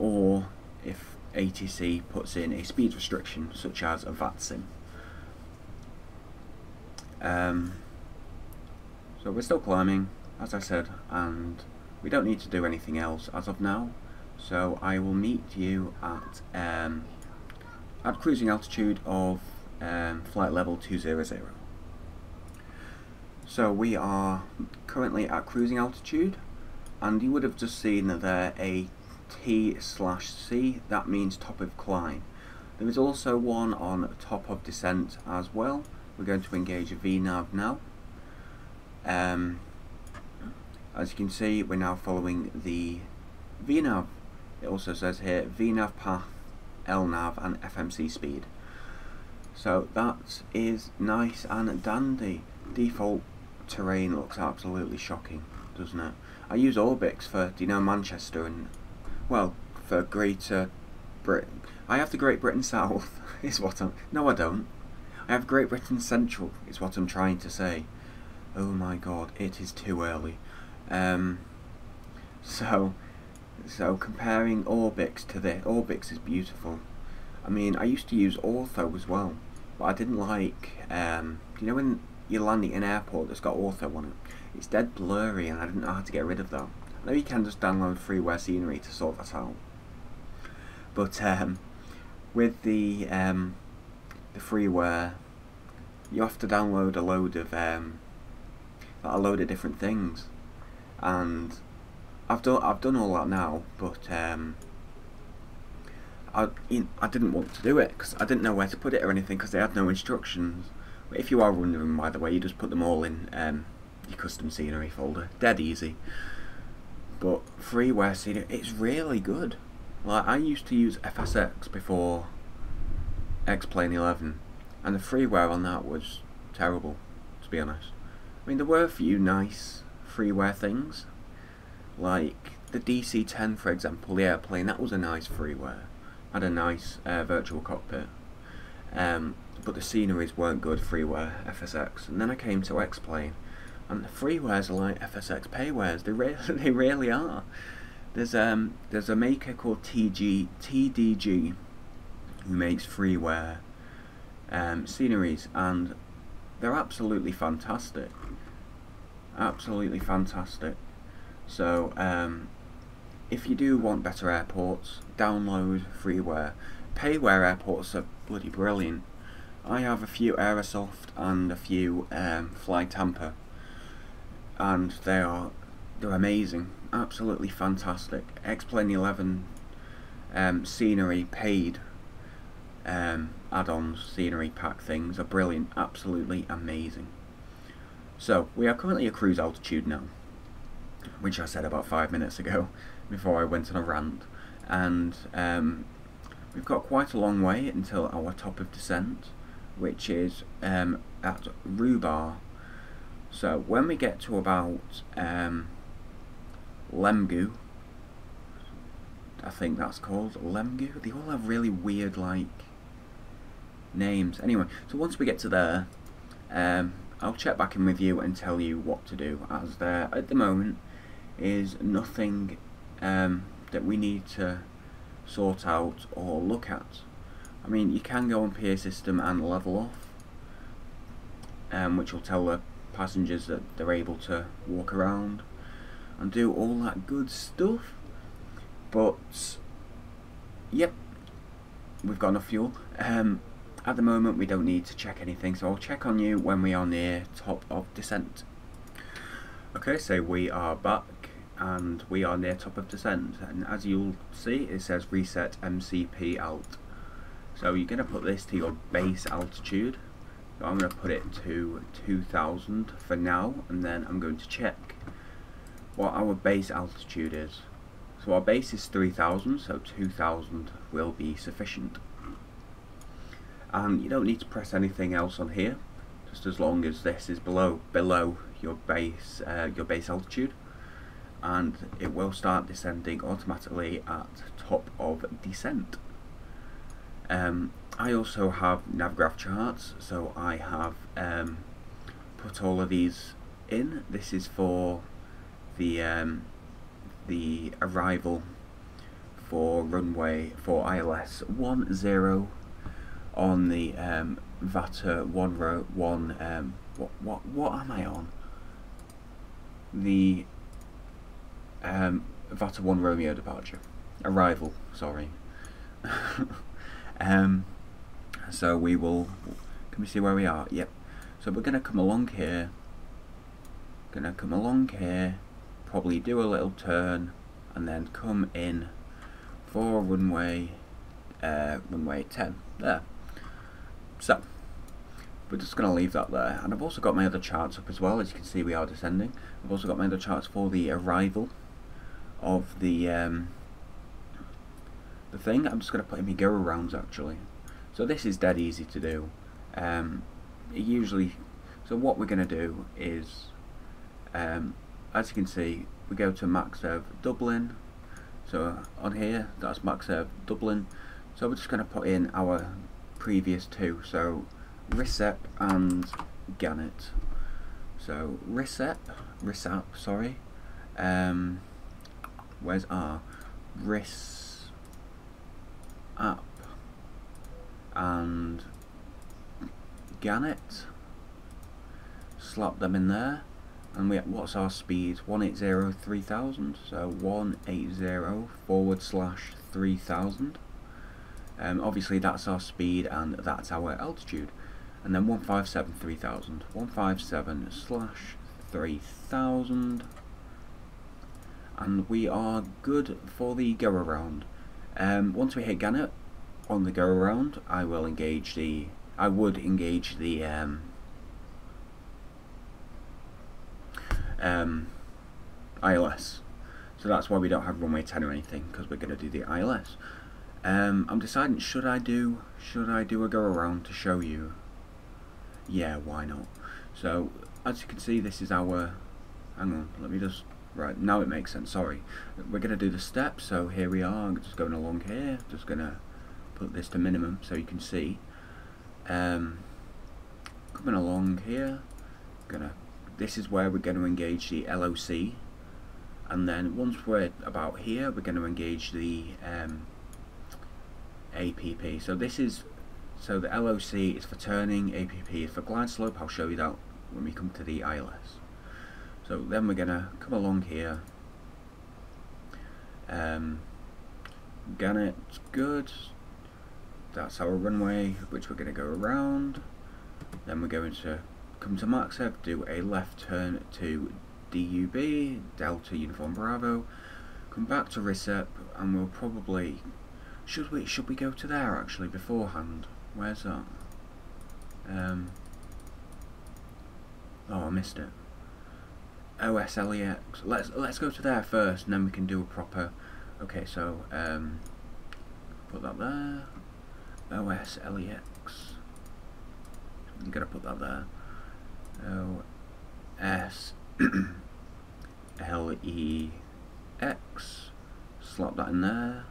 or if ATC puts in a speed restriction such as a VATSIM. So we're still climbing, as I said, and we don't need to do anything else as of now. So I will meet you at cruising altitude of flight level 200. So we are currently at cruising altitude, and you would have just seen that there a T/C, that means top of climb. There is also one on top of descent as well. We're going to engage a VNAV now. As you can see, we're now following the VNAV. It also says here VNAV path, LNAV and FMC speed. So that is nice and dandy. Default terrain looks absolutely shocking, doesn't it? I use Orbix for, do you know, Manchester and, well, for Greater Britain. I have the Great Britain South, is what I'm... No, I don't. I have Great Britain Central, is what I'm trying to say. Oh my god, it is too early. So comparing Orbix to this, Orbix is beautiful. I mean, I used to use Ortho as well, but I didn't like, you know when you're landing in an airport that's got Ortho on it? It's dead blurry, and I didn't know how to get rid of that. I know you can just download freeware scenery to sort that out. But with the freeware, you have to download a load of different things, and I've done all that now, but I didn't want to do it because I didn't know where to put it or anything, because they had no instructions. But if you are wondering, by the way, you just put them all in your custom scenery folder. Dead easy. But freeware scenery, it's really good. Like, I used to use FSX before X-Plane 11, and the freeware on that was terrible, to be honest. I mean, there were a few nice freeware things, like the DC-10, for example, the airplane, that was a nice freeware, had a nice virtual cockpit, but the sceneries weren't good, freeware, FSX. And then I came to X-Plane, and the freewares are like FSX paywares, they really are. There's a maker called TDG who makes freeware sceneries, and they're absolutely fantastic. Absolutely fantastic. So if you do want better airports, download freeware. Payware airports are bloody brilliant. I have a few Aerosoft and a few Flytampa, and they're amazing, absolutely fantastic. X-Plane 11 scenery paid add-ons, scenery pack things are brilliant, absolutely amazing. So we are currently at cruise altitude now, which I said about 5 minutes ago before I went on a rant, and we've got quite a long way until our top of descent, which is at Rubar. So when we get to about Lemgu, I think that's called Lemgu, they all have really weird like names. Anyway, so once we get to there, I'll check back in with you and tell you what to do, as there at the moment is nothing that we need to sort out or look at. I mean, you can go on PA system and level off, which will tell the passengers that they're able to walk around and do all that good stuff, but yep, we've got enough fuel. At the moment we don't need to check anything, so I'll check on you when we are near top of descent. Okay, so we are back and we are near top of descent, and as you'll see it says reset MCP alt, so you're going to put this to your base altitude. So I'm going to put it to 2000 for now, and then I'm going to check what our base altitude is. So our base is 3000, so 2000 will be sufficient. And you don't need to press anything else on here, just as long as this is below your base altitude, and it will start descending automatically at top of descent. I also have Navigraph charts, so I have put all of these in. This is for the arrival for runway for ILS 10 on the VATR 1 row 1. What am I on? The VATR 1 Romeo departure arrival. Sorry. So we will. Can we see where we are? Yep. So we're gonna come along here. Probably do a little turn and then come in for runway runway 10 there. So we're just going to leave that there, and I've also got my other charts up as well. As you can see, we are descending. I've also got my other charts for the arrival of the thing. I'm just going to put in my go arounds actually, so this is dead easy to do. So what we're going to do is as you can see, we go to MaxEv Dublin. So on here, that's MaxEv Dublin. So we're just going to put in our previous two, so RISEP and Gannet. So RISEP, sorry. Where's R? RISEP and Gannet. Slap them in there. And we, what's our speed? 180 3000, so 180/3000. Obviously that's our speed and that's our altitude, and then 157 3000, 157/3000, and we are good for the go around. Once we hit Gannet on the go around, I would engage the ILS. So that's why we don't have runway 10 or anything, because we're going to do the ILS. I'm deciding, should I do a go around to show you? Yeah, why not? So as you can see, this is our, hang on, let me just Right, now it makes sense, sorry. We're going to do the steps, so here we are, just going along here, just going to put this to minimum so you can see. Coming along here, this is where we're going to engage the LOC, and then once we're about here, we're going to engage the APP. So this is, so the LOC is for turning, APP is for glide slope. I'll show you that when we come to the ILS. So then we're going to come along here, gannet's good, that's our runway which we're going to go around, then we're going to come to MaxEv, do a left turn to DUB, Delta Uniform Bravo, come back to RISEP, and we'll probably, should we go to there actually beforehand? Where's that? Oh, I missed it. OSLEX. Let's go to there first, and then we can do a proper. Okay, so put that there. OSLEX. I'm gonna put that there. OSLEX. Slap that in there.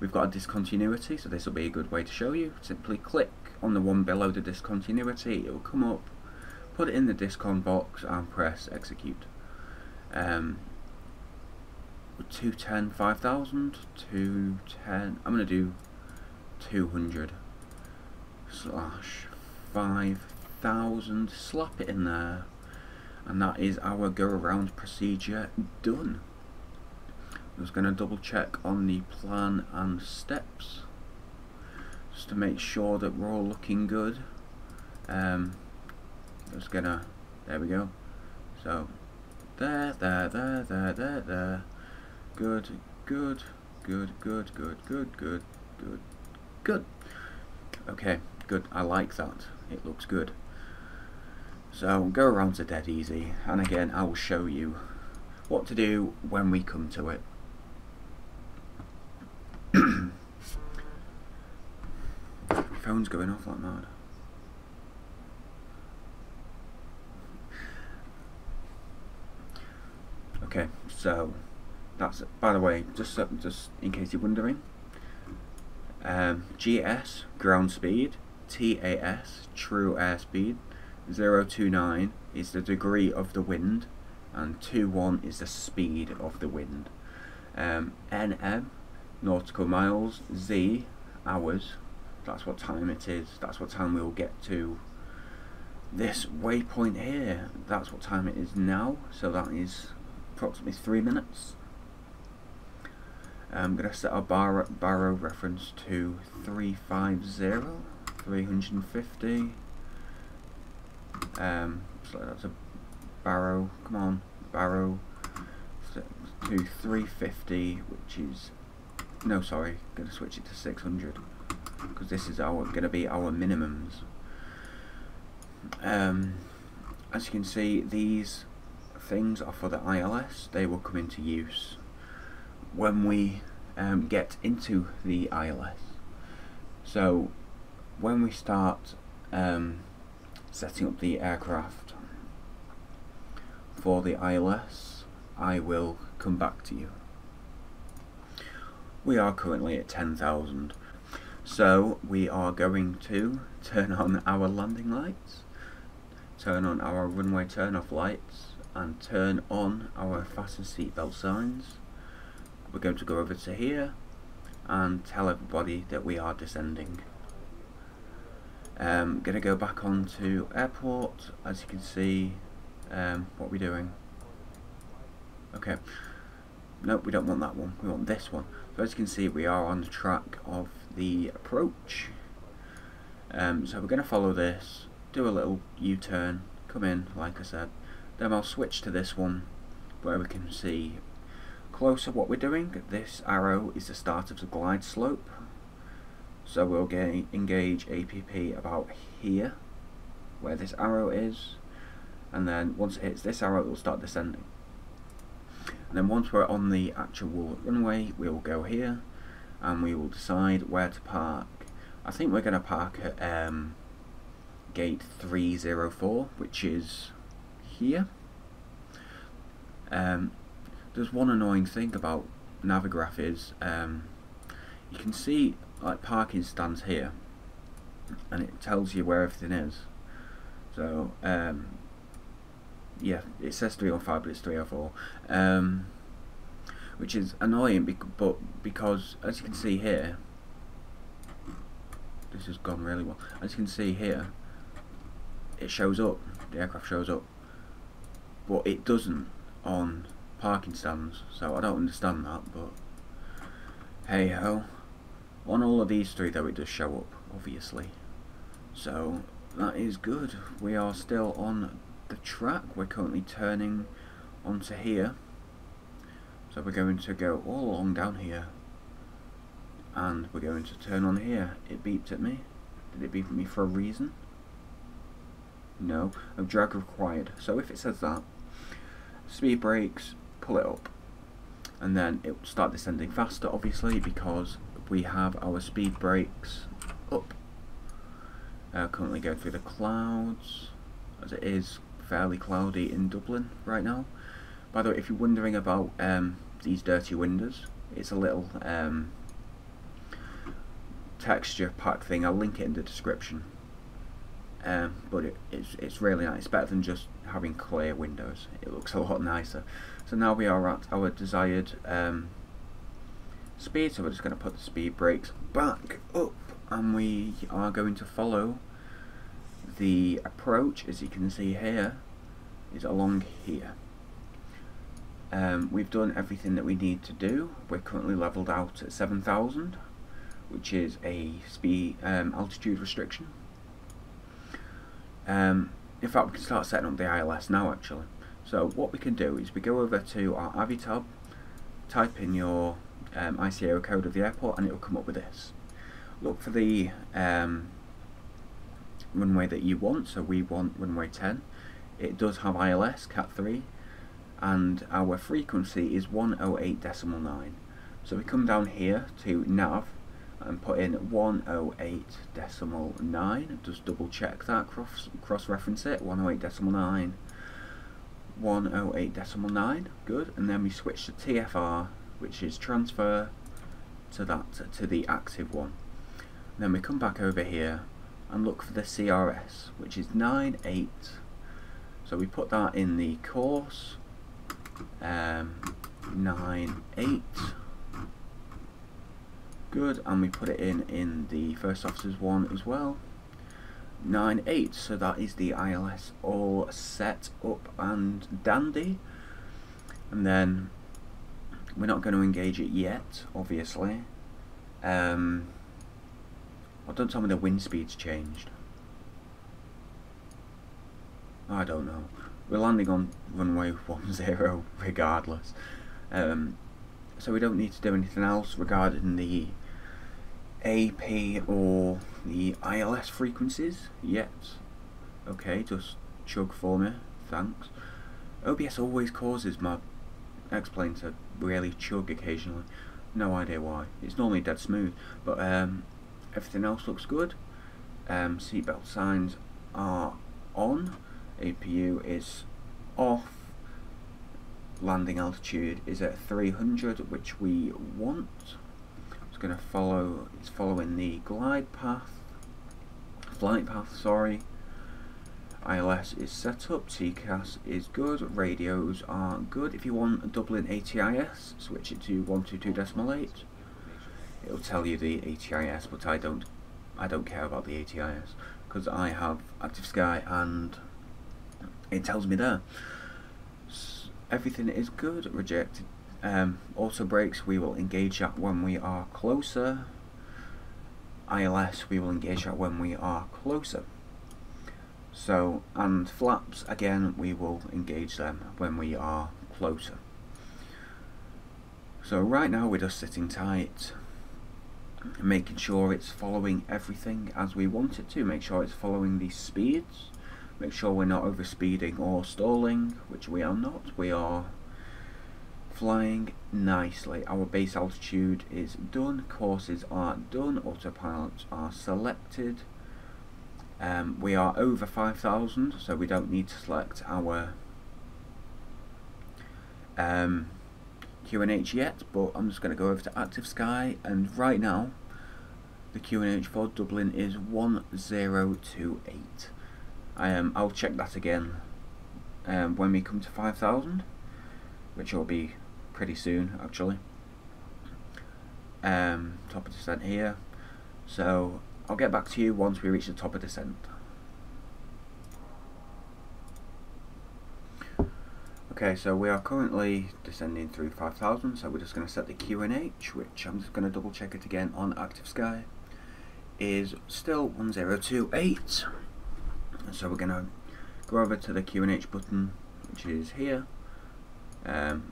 We've got a discontinuity, so this will be a good way to show you. Simply click on the one below the discontinuity. It will come up. Put it in the discon box and press execute. 210, 5000, 210, I'm going to do 200/5000, slap it in there, and that is our go around procedure done. I'm just going to double check on the plan and steps just to make sure that we're all looking good. Just gonna, there we go. So, there. Good. Okay, good. I like that. It looks good. So, go around to dead easy. And again, I will show you what to do when we come to it. Phone's going off like mad. Okay, so that's, by the way, just in case you're wondering, GS, ground speed, TAS, true airspeed, 029 is the degree of the wind, and 21 is the speed of the wind, NM, nautical miles, Z, hours, that's what time it is, that's what time we'll get to this waypoint here, that's what time it is now, so that is approximately 3 minutes. I'm going to set our baro reference to 350, 350. So that's a baro, come on, baro, so to 350, which is, no sorry, I'm going to switch it to 600 because this is our going to be our minimums. As you can see, these things are for the ILS. They will come into use when we get into the ILS. So when we start setting up the aircraft for the ILS, I will come back to you. We are currently at 10,000, so we are going to turn on our landing lights, turn on our runway turn off lights, and turn on our fasten seatbelt signs. We're going to go over to here and tell everybody that we are descending. I'm going to go back onto airport. As you can see, what we're doing. Okay, nope, we don't want that one, we want this one. So as you can see, we are on the track of the approach. So we're going to follow this, do a little U-turn, come in like I said. Then I'll switch to this one where we can see closer what we're doing. This arrow is the start of the glide slope, so we'll engage APP about here where this arrow is, and then once it hits this arrow it will start descending, and then once we're on the actual runway we will go here and we will decide where to park. I think we're going to park at gate 304, which is here. There's one annoying thing about Navigraph is you can see like parking stands here, and it tells you where everything is. So yeah, it says 305, but it's 304, which is annoying. Because as you can see here, this has gone really well. As you can see here, it shows up. The aircraft shows up, but it doesn't on parking stands. So I don't understand that, but hey ho. On all of these three though, it does show up, obviously. So that is good. We are still on the track. We're currently turning onto here. So we're going to go all along down here, and we're going to turn on here. It beeped at me. Did it beep at me for a reason? No. A drag required. So if it says that, speed brakes, pull it up, and then it will start descending faster, obviously, because we have our speed brakes up. Currently going through the clouds, as it is fairly cloudy in Dublin right now. By the way, if you're wondering about these dirty windows, it's a little texture pack thing. I'll link it in the description. But it's really nice. It's better than just having clear windows. It looks a lot nicer. So now we are at our desired speed. So we're just going to put the speed brakes back up, and we are going to follow the approach. As you can see here, is along here. We've done everything that we need to do. We're currently leveled out at 7,000, which is a speed altitude restriction. In fact, we can start setting up the ILS now, actually. So what we can do is we go over to our AviTab, type in your ICAO code of the airport, and it will come up with this. Look for the runway that you want. So we want runway 10. It does have ILS, Cat 3. And our frequency is 108.9. So we come down here to nav and put in 108.9. Just double check that, cross-reference it. 108.9. 108.9. Good. And then we switch to TFR, which is transfer to that, to the active one. And then we come back over here and look for the CRS, which is 98. So we put that in the course. 98. Good, and we put it in the first officer's one as well. 98. So that is the ILS all set up and dandy. And then we're not going to engage it yet, obviously. Well, don't tell me the wind speed's changed. I don't know. We're landing on runway 10 regardless, so we don't need to do anything else regarding the AP or the ILS frequencies yet. Okay, just chug for me, thanks. OBS always causes my X-plane to really chug occasionally, no idea why. It's normally dead smooth, but everything else looks good. Seatbelt signs are on. APU is off. Landing altitude is at 300, which we want. It's going to follow. It's following the glide path, flight path. Sorry. ILS is set up. TCAS is good. Radios are good. If you want a Dublin ATIS, switch it to 122.8. It'll tell you the ATIS, but I don't care about the ATIS because I have Active Sky and it tells me there. Everything is good. Rejected. Auto brakes, we will engage that when we are closer. ILS, we will engage that when we are closer. So, and flaps, again, we will engage them when we are closer. So right now we're just sitting tight, making sure it's following everything as we want it to. Make sure it's following these speeds. Make sure we're not over speeding or stalling, which we are not. We are flying nicely. Our base altitude is done. Courses are done. Autopilots are selected. We are over 5,000, so we don't need to select our QNH yet, but I'm just going to go over to Active Sky, and right now the QNH for Dublin is 1028. I'll check that again when we come to 5,000, which will be pretty soon actually. Top of descent here, so I'll get back to you once we reach the top of descent. Okay, so we are currently descending through 5,000, so we're just going to set the QNH, which I'm just going to double check it again on Active Sky, is still 1028. So we're going to go over to the QNH button, which is here, and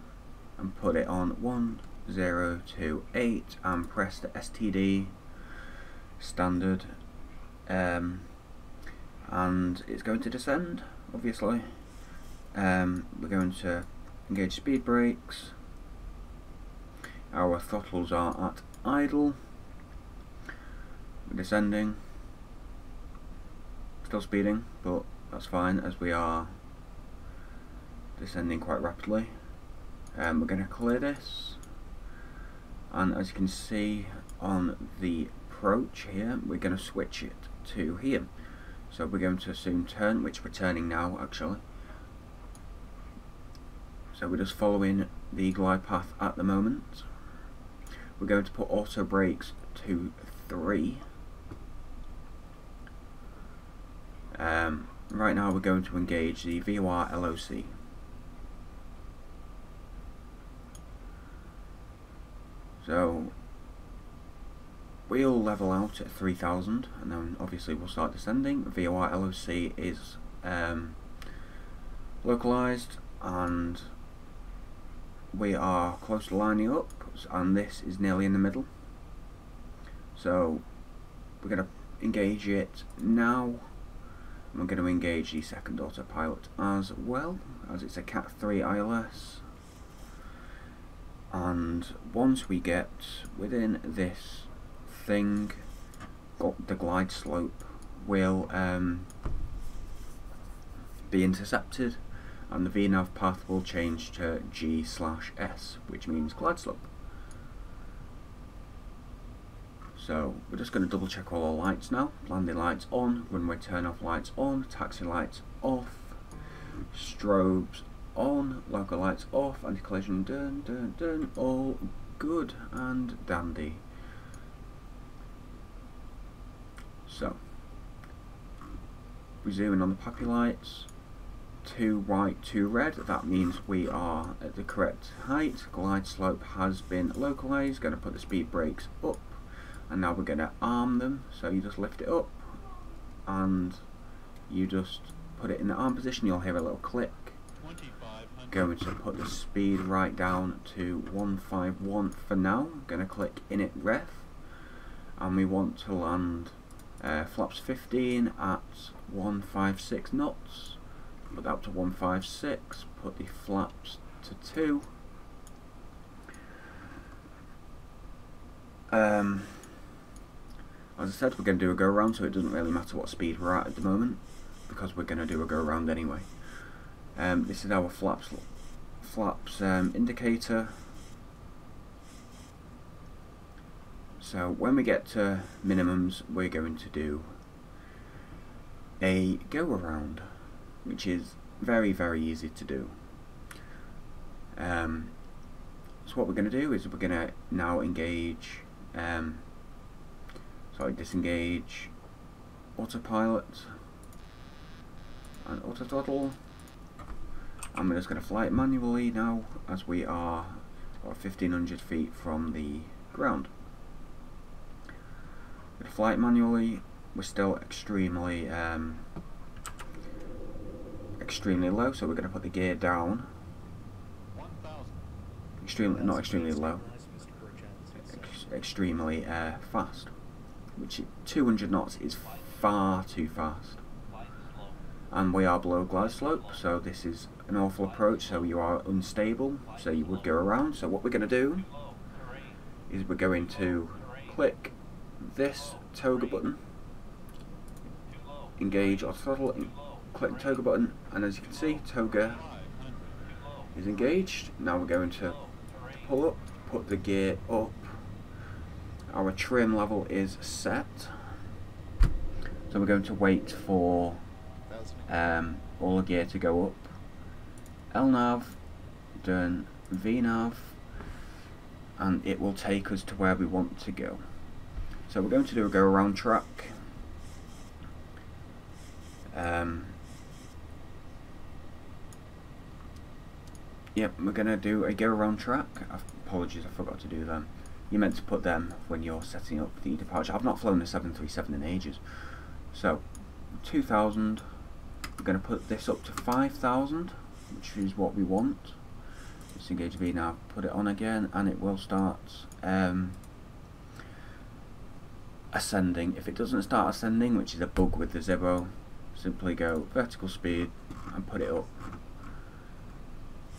put it on 1028 and press the STD standard, and it's going to descend, obviously. We're going to engage speed brakes, our throttles are at idle, we're descending, still speeding, but that's fine as we are descending quite rapidly. We're going to clear this, and as you can see on the approach here, we're going to switch it to here, so we're going to assume turn, which we're turning now actually. So we're just following the glide path at the moment. We're going to put auto brakes to 3. Right now we're going to engage the VOR LOC. So we'll level out at 3,000 and then obviously we'll start descending. VOR LOC is localized, and we are close to lining up, and this is nearly in the middle, so we're going to engage it now, and we're going to engage the second autopilot as well, as it's a Cat 3 ILS, and once we get within this thing, got the glide slope will be intercepted, and the VNAV path will change to G/S, which means glide slope. So we're just going to double check all our lights now. Landing lights on, runway turn off lights on, taxi lights off, strobes on, local lights off, anti-collision dun dun dun, all good and dandy. So we zoom in on the puppy lights. 2 white, 2 red, that means we are at the correct height, glide slope has been localized, going to put the speed brakes up, and now we're going to arm them, so you just lift it up, and you just put it in the arm position, you'll hear a little click, going to put the speed right down to 151 for now, going to click init ref, and we want to land flaps 15 at 156 knots, put that up to 156, put the flaps to 2, as I said, we're going to do a go around, so it doesn't really matter what speed we're at the moment, because we're going to do a go around anyway. This is our flaps indicator, so when we get to minimums we're going to do a go around, which is very, very easy to do. So what we're going to do is we're going to now engage, disengage autopilot and auto throttle, and we're just going to fly it manually now as we are about 1500 feet from the ground. We're going to fly it manually, we're still extremely extremely low, so we're going to put the gear down. Extremely fast, which 200 knots is far too fast, and we are below glide slope, so this is an awful approach, so you are unstable, so you would go around. So what we're going to do is we're going to click this toga button, engage our throttle, click the toga button, and as you can see, toga is engaged. Now we're going to pull up, put the gear up. Our trim level is set. So we're going to wait for all the gear to go up. LNAV, done VNAV, and it will take us to where we want to go. So we're going to do a go around track. Yep, we're going to do a go around track. Apologies, I forgot to do them. You meant to put them when you're setting up the departure. I've not flown a 737 in ages. So 2000, we're going to put this up to 5000, which is what we want. Disengage V now, put it on again, and it will start ascending. If it doesn't start ascending, which is a bug with the Zibo, simply go vertical speed and put it up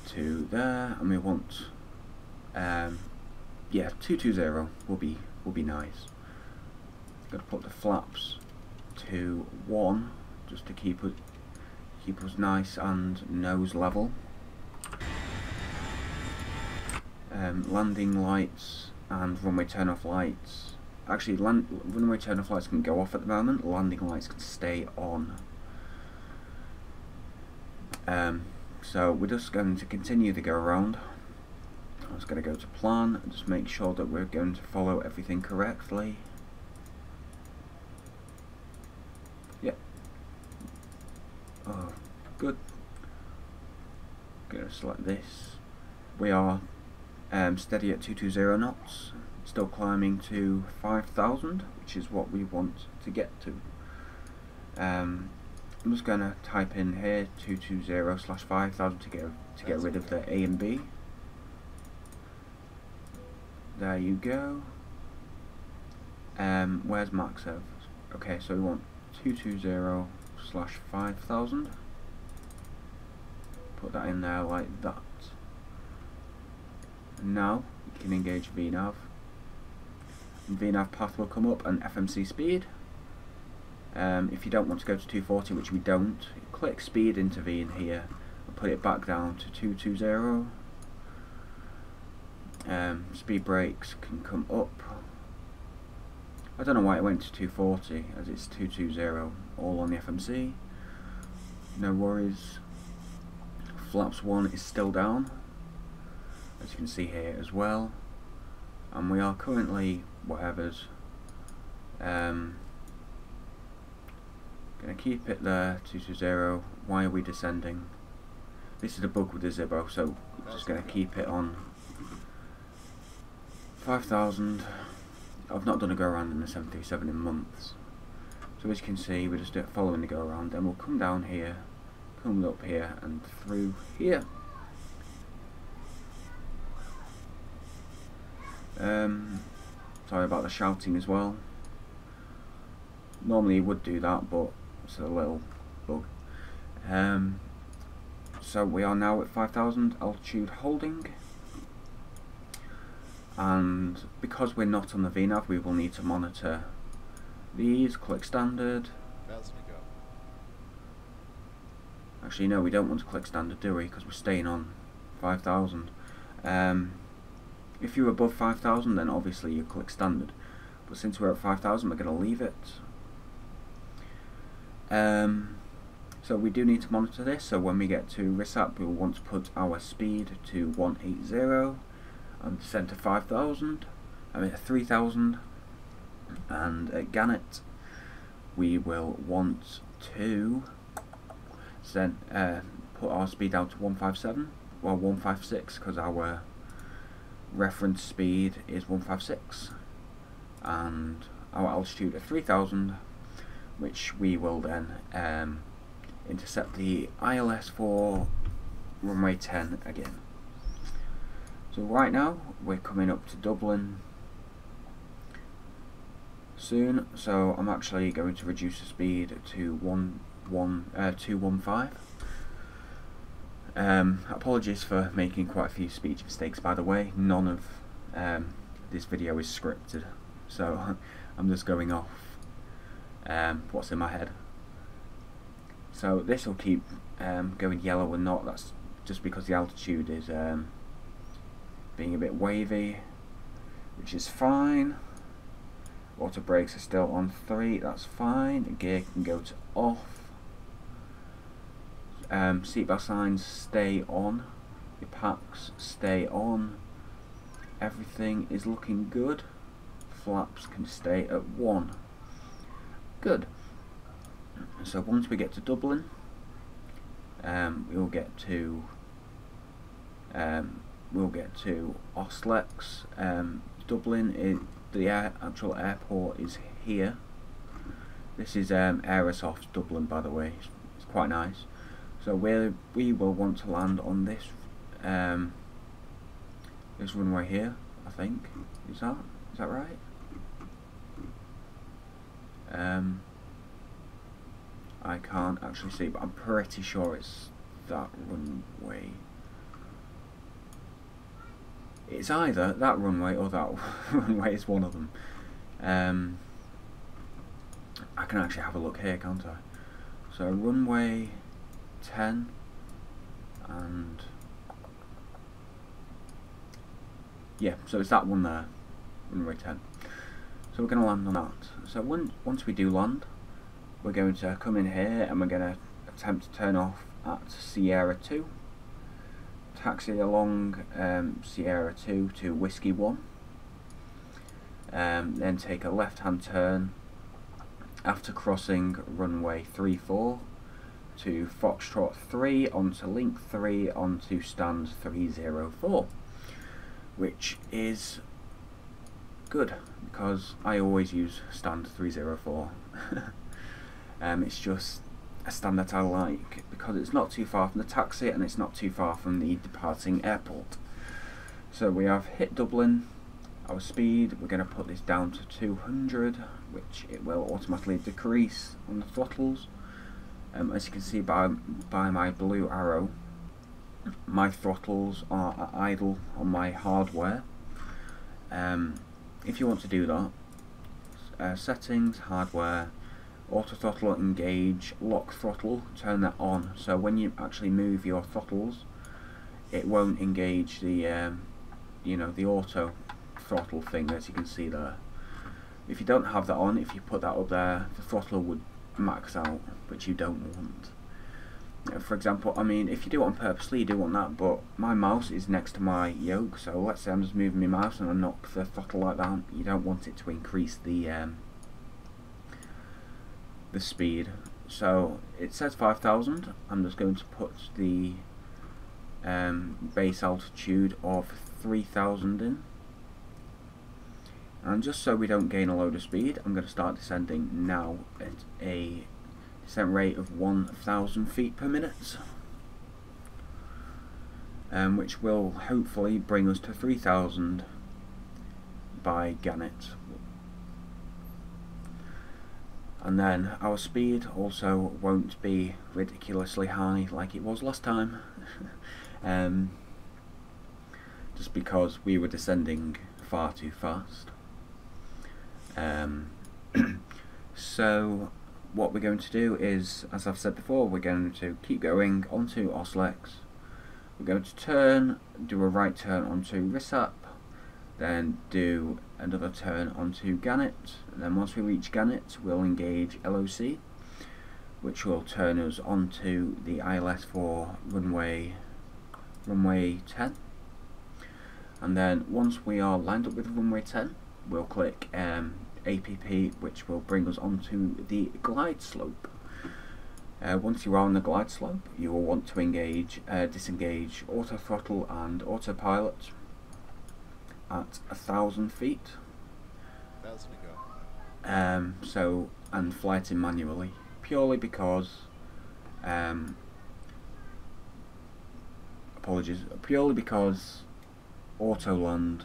to there, and we want 220 will be nice. Got to put the flaps to 1 just to keep us nice and nose level. Landing lights and runway turn off lights. Actually, runway turn off lights can go off at the moment. Landing lights can stay on. So we're just going to continue the go around. I'm just going to go to plan and just make sure that we're going to follow everything correctly. Yep. Oh, good. I'm going to select this. We are steady at 220 knots, still climbing to 5000, which is what we want to get to. I'm just going to type in here 220/5000 to get rid of the A and B. There you go. Where's MaxEv? Okay, so we want 220/5000. Put that in there like that. Now you can engage VNAV. VNAV path will come up and FMC speed. If you don't want to go to 240, which we don't, click speed intervene here and put it back down to 220. Speed brakes can come up. I don't know why it went to 240, as it's 220 all on the FMC. No worries. Flaps 1 is still down, as you can see here as well, and we are currently whatever's. Going to keep it there, 220. Why are we descending? This is a bug with the Zibo, so we're just going to keep it on 5000. I've not done a go around in the 737 in months, so as you can see, we're just following the go around. Then we'll come down here, come up here, and through here. Sorry about the shouting as well. Normally you would do that, but it's a little bug. So we are now at 5000 altitude holding, and because we're not on the VNAV, we will need to monitor these. Click standard. Actually no, we don't want to click standard, do we, because we're staying on 5000. If you're above 5000, then obviously you click standard, but since we're at 5000, we're going to leave it. So we do need to monitor this, so when we get to RISEP, we'll want to put our speed to 180 and descend to 5000, I mean 3000, and at Gannet we will want to then put our speed down to 157, well 156, because our reference speed is 156, and our altitude at 3000, which we will then intercept the ILS for runway 10 again. So right now we're coming up to Dublin soon, so I'm actually going to reduce the speed to 215. Apologies for making quite a few speech mistakes, by the way. None of this video is scripted, so I'm just going off what's in my head. So this will keep going yellow and not. That's just because the altitude is being a bit wavy, which is fine. Water brakes are still on 3, that's fine. The gear can go to off. Seatbelt signs stay on. Your packs stay on. Everything is looking good. Flaps can stay at 1. Good. So once we get to Dublin, we'll get to OSLEX. Dublin is the actual airport is here. This is Aerosoft Dublin, by the way. It's quite nice. So we will want to land on this this runway here, I think. Is that right? I can't actually see, but I'm pretty sure it's that runway. It's either that runway or that runway. Is one of them. I can actually have a look here, can't I? So runway 10 and yeah, so it's that one there, runway 10. So we're going to land on that. So once we do land, we're going to come in here and we're going to attempt to turn off at Sierra 2. Taxi along Sierra 2 to Whiskey 1, then take a left-hand turn after crossing runway 34 to Foxtrot 3 onto Link 3 onto stand 304, which is good because I always use stand 304. It's just a stand that I like because it's not too far from the taxi and it's not too far from the departing airport. So we have hit Dublin. Our speed, we're going to put this down to 200, which it will automatically decrease on the throttles. As you can see by my blue arrow, my throttles are at idle on my hardware. If you want to do that, settings, hardware, auto throttle engage, lock throttle, turn that on, so when you actually move your throttles it won't engage the you know, the auto throttle thing, as you can see there. If you don't have that on, if you put that up there, the throttle would max out, which you don't want. Now, for example, I mean, if you do it on purposely you do want that, but my mouse is next to my yoke, so let's say I'm just moving my mouse and I knock the throttle like that, you don't want it to increase the speed. So it says 5,000. I'm just going to put the base altitude of 3,000 in, and just so we don't gain a load of speed, I'm going to start descending now at a descent rate of 1,000 feet per minute, which will hopefully bring us to 3,000 by Gannet. And then our speed also won't be ridiculously high like it was last time, just because we were descending far too fast. So what we're going to do is, as I've said before, we're going to keep going onto OSLEX. We're going to turn, do a right turn onto RISEP, then do another turn onto Gannet, and then once we reach Gannet we'll engage LOC, which will turn us onto the ILS for runway 10, and then once we are lined up with runway 10 we'll click APP, which will bring us onto the glide slope. Once you are on the glide slope you will want to engage, disengage auto throttle and autopilot at 1,000 feet, so, and flight in manually, purely because purely because Autoland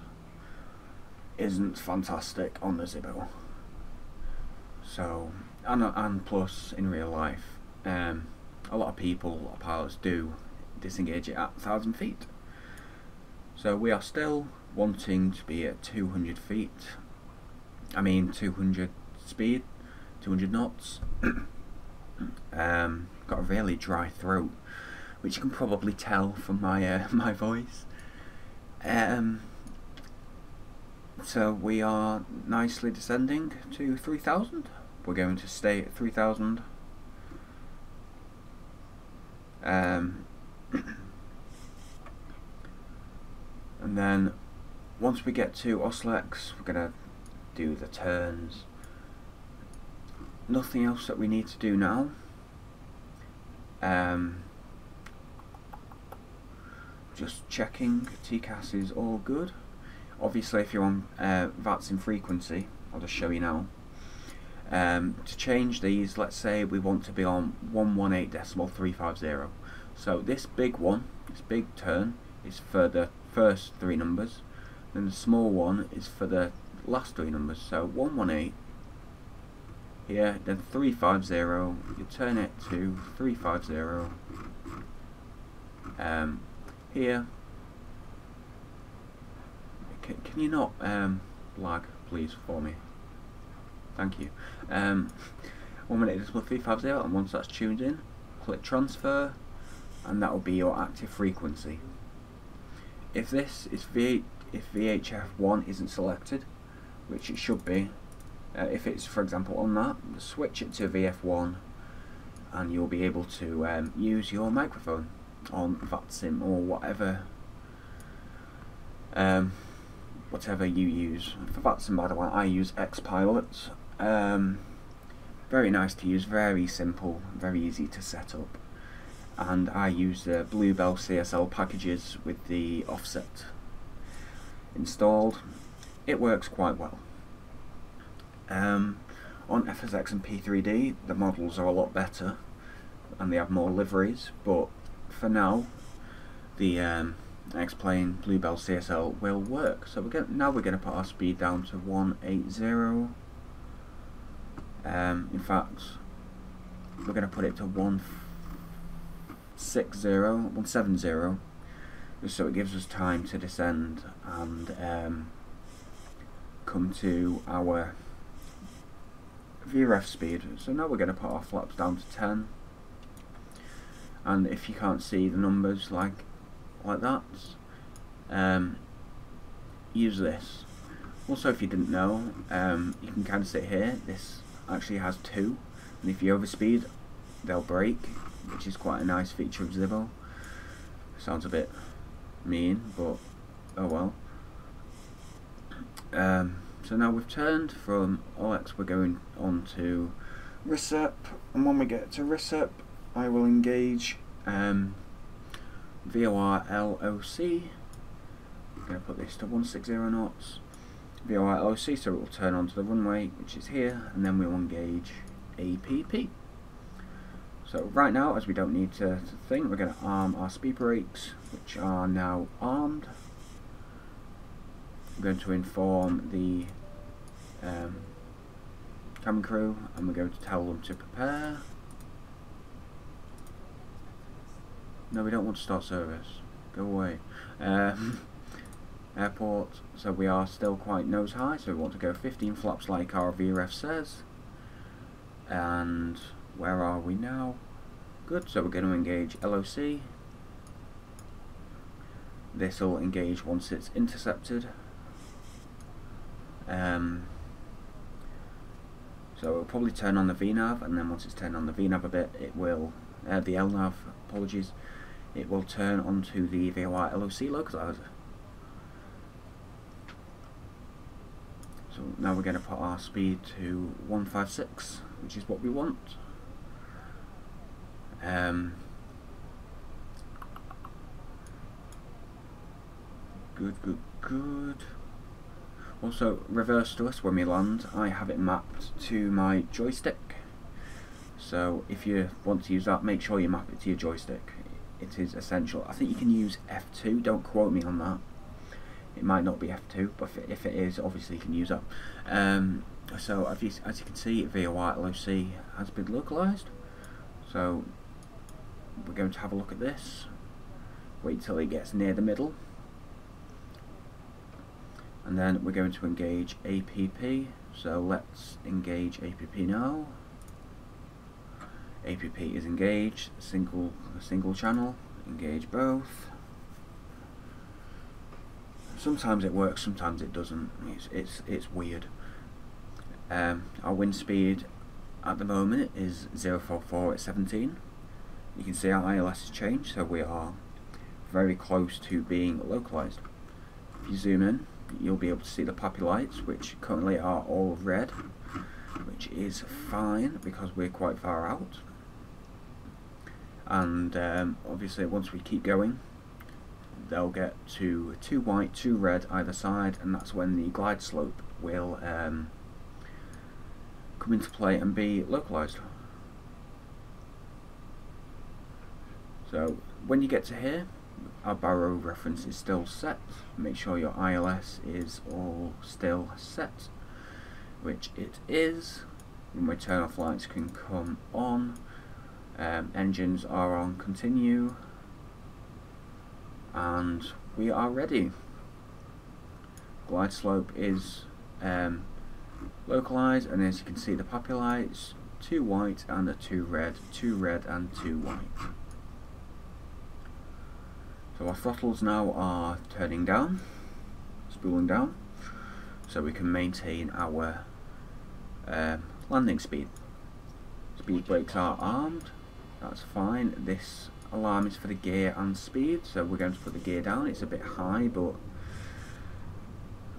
isn't fantastic on the Zibo. So and plus in real life, a lot of people, a lot of pilots do disengage it at 1,000 feet. So we are still wanting to be at 200 feet, I mean 200 speed, 200 knots. Got a really dry throat. which you can probably tell from my my voice. So we are nicely descending to 3,000. We're going to stay at 3,000. And then once we get to OSLEX, we're gonna do the turns. Nothing else that we need to do now. Just checking TCAS is all good. Obviously, if you're on VATSIM frequency, I'll just show you now. To change these, let's say we want to be on 118.350. So this big one, this big turn, is for the first three numbers. Then the small one is for the last three numbers. So 118 here, then 350. You turn it to 350 here. Can you not lag, please, for me? Thank you. 118.350, and once that's tuned in, click transfer, and that will be your active frequency. If this is if VHF1 isn't selected, which it should be, if it's for example on that, switch it to VF1, and you'll be able to use your microphone on VATSIM or whatever. Whatever you use. For VATSIM, by the way, I use X-Pilot. Very nice to use, very simple, very easy to set up. And I use the Bluebell CSL packages with the offset installed. It works quite well. On FSX and P3D, the models are a lot better and they have more liveries, but for now, the X-Plane Bluebell CSL will work. So now we're going to put our speed down to 180. In fact, we're going to put it to 170, just so it gives us time to descend and come to our VREF speed. So now we're going to put our flaps down to 10. And if you can't see the numbers like that, use this. Also, if you didn't know, you can kind of sit here. This actually has two, and if you overspeed, they'll break, which is quite a nice feature of Zibo. Sounds a bit mean, but oh well. So now we've turned from OLEX, we're going on to RISEP, and when we get to RISEP, I will engage VOR LOC. I'm going to put this to 160 knots. VOR LOC, so it will turn onto the runway, which is here, and then we will engage APP. So right now, as we don't need to think, we're going to arm our speed brakes, which are now armed. We're going to inform the cabin crew, and we're going to tell them to prepare. No, we don't want to start service. Go away. Airport. So we are still quite nose high, so we want to go 15 flaps like our VRF says. And where are we now? Good, so we're going to engage LOC. This will engage once it's intercepted. So we'll probably turn on the VNAV, and then once it's turned on the VNAV a bit, it will the LNAV, apologies, it will turn onto the VOR LOC localizer. So now we're going to put our speed to 156, which is what we want. Good, good, good. Also, reverse to us when we land. I have it mapped to my joystick. So if you want to use that, make sure you map it to your joystick. It is essential. I think you can use F2, don't quote me on that. It might not be F2, but if it is, obviously you can use that. So as you can see, VOR LOC has been localised. So we're going to have a look at this. Wait till it gets near the middle. And then we're going to engage APP. So let's engage APP now. APP is engaged, single channel, Engage both. Sometimes it works, sometimes it doesn't. It's weird. Our wind speed at the moment is 044 at 17. You can see our ILS has changed, so we are very close to being localized. If you zoom in, you'll be able to see the poppy lights, which currently are all red, which is fine because we're quite far out. And obviously once we keep going, they'll get to 2 white, 2 red either side, and that's when the glide slope will come into play and be localized. So when you get to here, our baro reference is still set. Make sure your ILS is all still set, which it is. When we turn off, lights can come on. Engines are on continue, and we are ready. Glide slope is localized, and as you can see, the poppy lights, 2 white and a 2 red, 2 red and 2 white. So our throttles now are turning down, spooling down, so we can maintain our landing speed. Speed brakes are armed, that's fine. This alarm is for the gear and speed, so we're going to put the gear down. It's a bit high, but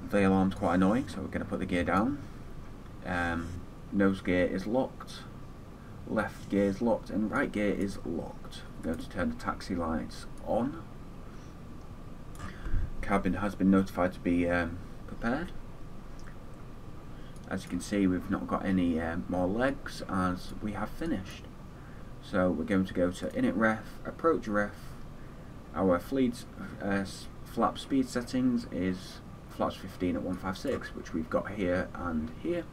the alarm's quite annoying, so we're going to put the gear down. Nose gear is locked, left gear is locked, and right gear is locked. We're going to turn the taxi lights on. Cabin has been notified to be prepared. As you can see, we've not got any more legs as we have finished. So we're going to go to init ref, approach ref. Our fleet flap speed settings is flaps 15 at 156, which we've got here and here.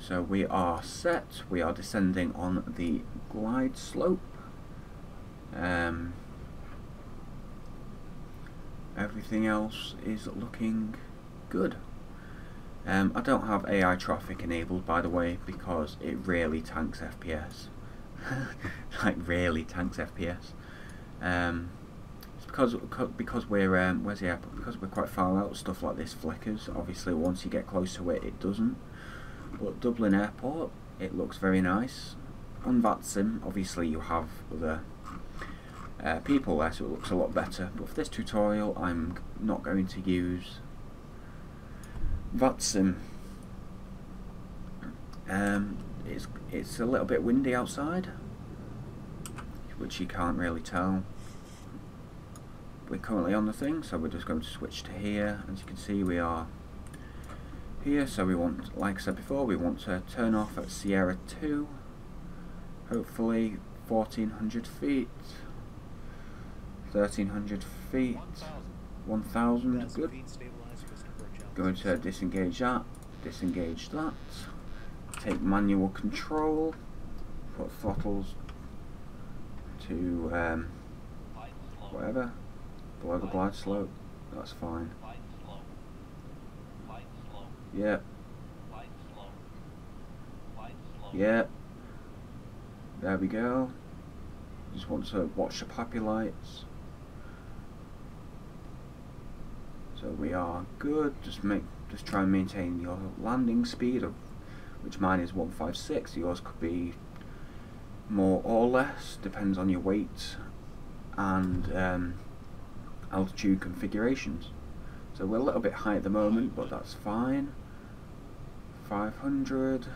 So we are set. We are descending on the glide slope. Everything else is looking good. I don't have AI traffic enabled, by the way, because it really tanks FPS. Like, really tanks FPS. It's because we're where's the airport? Because we're quite far out, stuff like this flickers. Obviously, once you get close to it, it doesn't. But Dublin Airport, it looks very nice. On VATSIM, obviously, you have other people there, so it looks a lot better. But for this tutorial, I'm not going to use VATSIM. It's a little bit windy outside, which you can't really tell. We're currently on the thing, so we're just going to switch to here. As you can see, we are here, so we want, like I said before, we want to turn off at Sierra 2, hopefully 1400 feet, 1300 feet, 1000, good. Going to disengage that, take manual control, put throttles to whatever, below the glide slope, that's fine. Yep. Yep. There we go. Just want to watch the poppy lights. So we are good. Just try and maintain your landing speed, of which mine is 156. Yours could be more or less, depends on your weight and altitude configurations. So we're a little bit high at the moment, but that's fine. 500.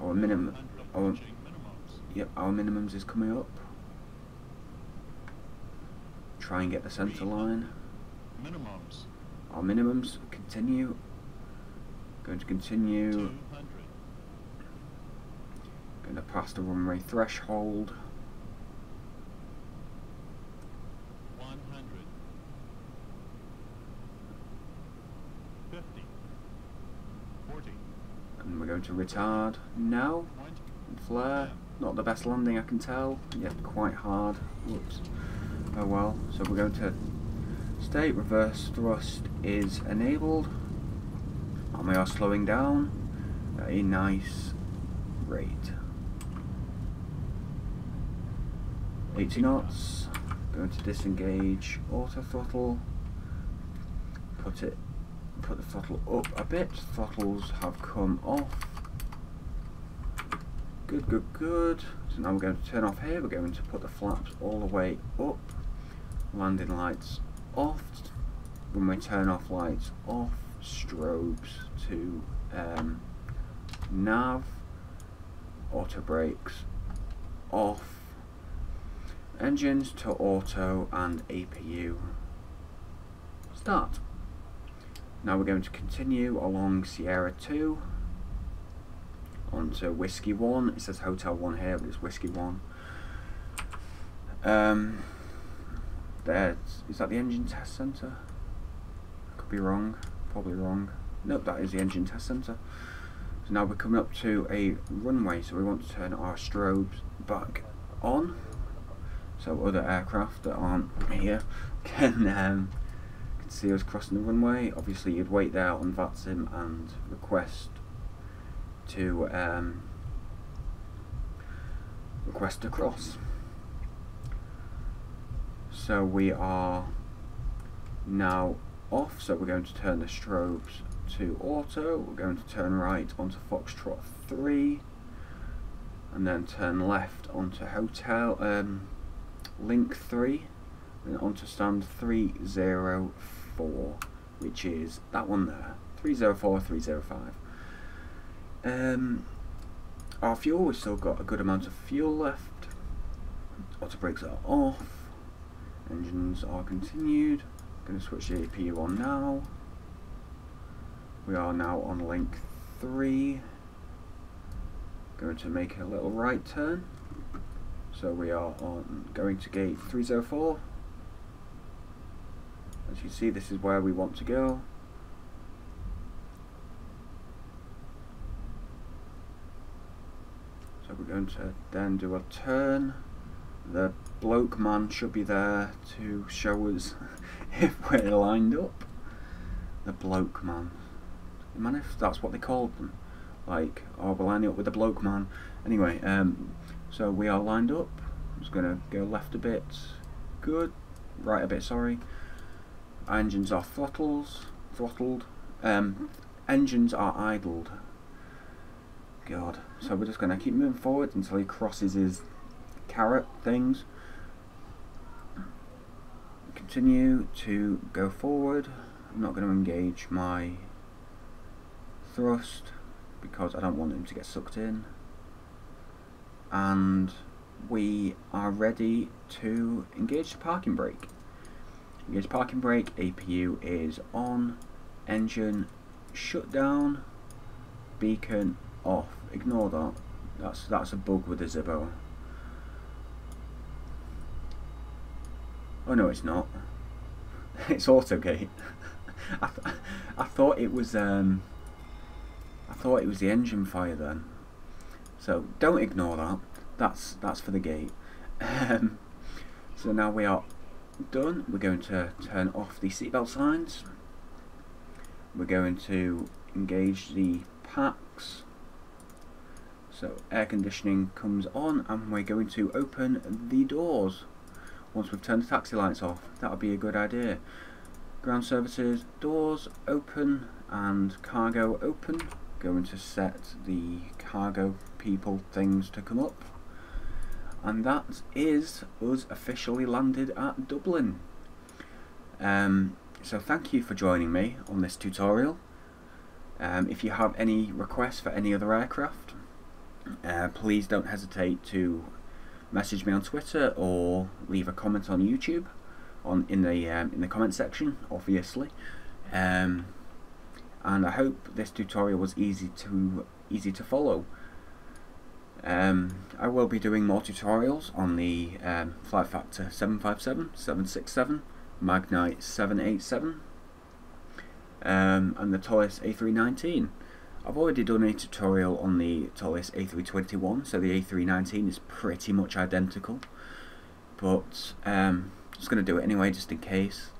Our minimum. Yep, our minimums is coming up. Try and get the centre line. Minimums. Our minimums continue. Going to continue. 200. Going to pass the runway threshold. 100. 50. 40. And we're going to retard now. And flare. Not the best landing, I can tell. Yeah, quite hard. Whoops. Oh well, so we're going to stay. Reverse thrust is enabled, and we are slowing down at a nice rate. 80 knots, going to disengage auto throttle, put the throttle up a bit, throttles have come off, good, so now we're going to turn off here, we're going to put the flaps all the way up, landing lights off, when we turn off lights off, strobes to nav, auto brakes off, engines to auto and APU start. Now we're going to continue along Sierra 2 onto Whiskey 1. It says Hotel 1 here, but it's Whiskey 1. There, is that the engine test centre? Could be wrong, probably wrong. Nope, that is the engine test centre. So now we're coming up to a runway, so we want to turn our strobes back on, so other aircraft that aren't here can see us crossing the runway. Obviously you'd wait there on VATSIM and request to cross. So we are now off, so we're going to turn the strobes to auto, we're going to turn right onto Foxtrot 3 and then turn left onto Hotel Link 3 and onto stand 304, which is that one there, 304, 305. Our fuel, we've still got a good amount of fuel left, auto brakes are off, engines are continued, I'm going to switch the APU on now, we are now on link 3, going to make a little right turn. So we are on going to gate 304. As you see, this is where we want to go. So we're going to then do a turn. The bloke man should be there to show us if we're lined up. The bloke man. Man, if that's what they called them. Like, oh, we're lining up with the bloke man. Anyway, so we are lined up. I'm just going to go left a bit, good, right a bit, sorry. Engines are throttled. Engines are idled. God. So we're just going to keep moving forward until he crosses his carrot things. Continue to go forward. I'm not going to engage my thrust because I don't want him to get sucked in. And we are ready to engage the parking brake. Engage parking brake, APU is on, engine shut down, beacon off. Ignore that. That's a bug with the Zibo. Oh no, it's not. It's autogate. I thought it was I thought it was the engine fire then. So don't ignore that. That's for the gate. So now we are done. We're going to turn off the seatbelt signs. We're going to engage the packs. So air conditioning comes on, and we're going to open the doors once we've turned the taxi lights off. That would be a good idea. Ground services doors open and cargo open. Going to set the cargo people things to come up, and that is us officially landed at Dublin. So thank you for joining me on this tutorial. If you have any requests for any other aircraft, please don't hesitate to message me on Twitter or leave a comment on YouTube in the comment section, obviously. And I hope this tutorial was easy to follow. I will be doing more tutorials on the Flight Factor 757, 767, Magnite 787, and the TOLIS A319. I've already done a tutorial on the TOLIS A321, so the A319 is pretty much identical. But I'm just going to do it anyway, just in case.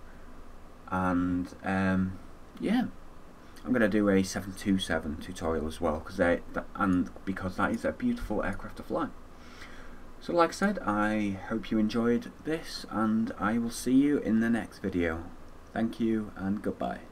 And yeah. I'm going to do a 727 tutorial as well, because that is a beautiful aircraft to fly. So like I said, I hope you enjoyed this, and I will see you in the next video. Thank you and goodbye.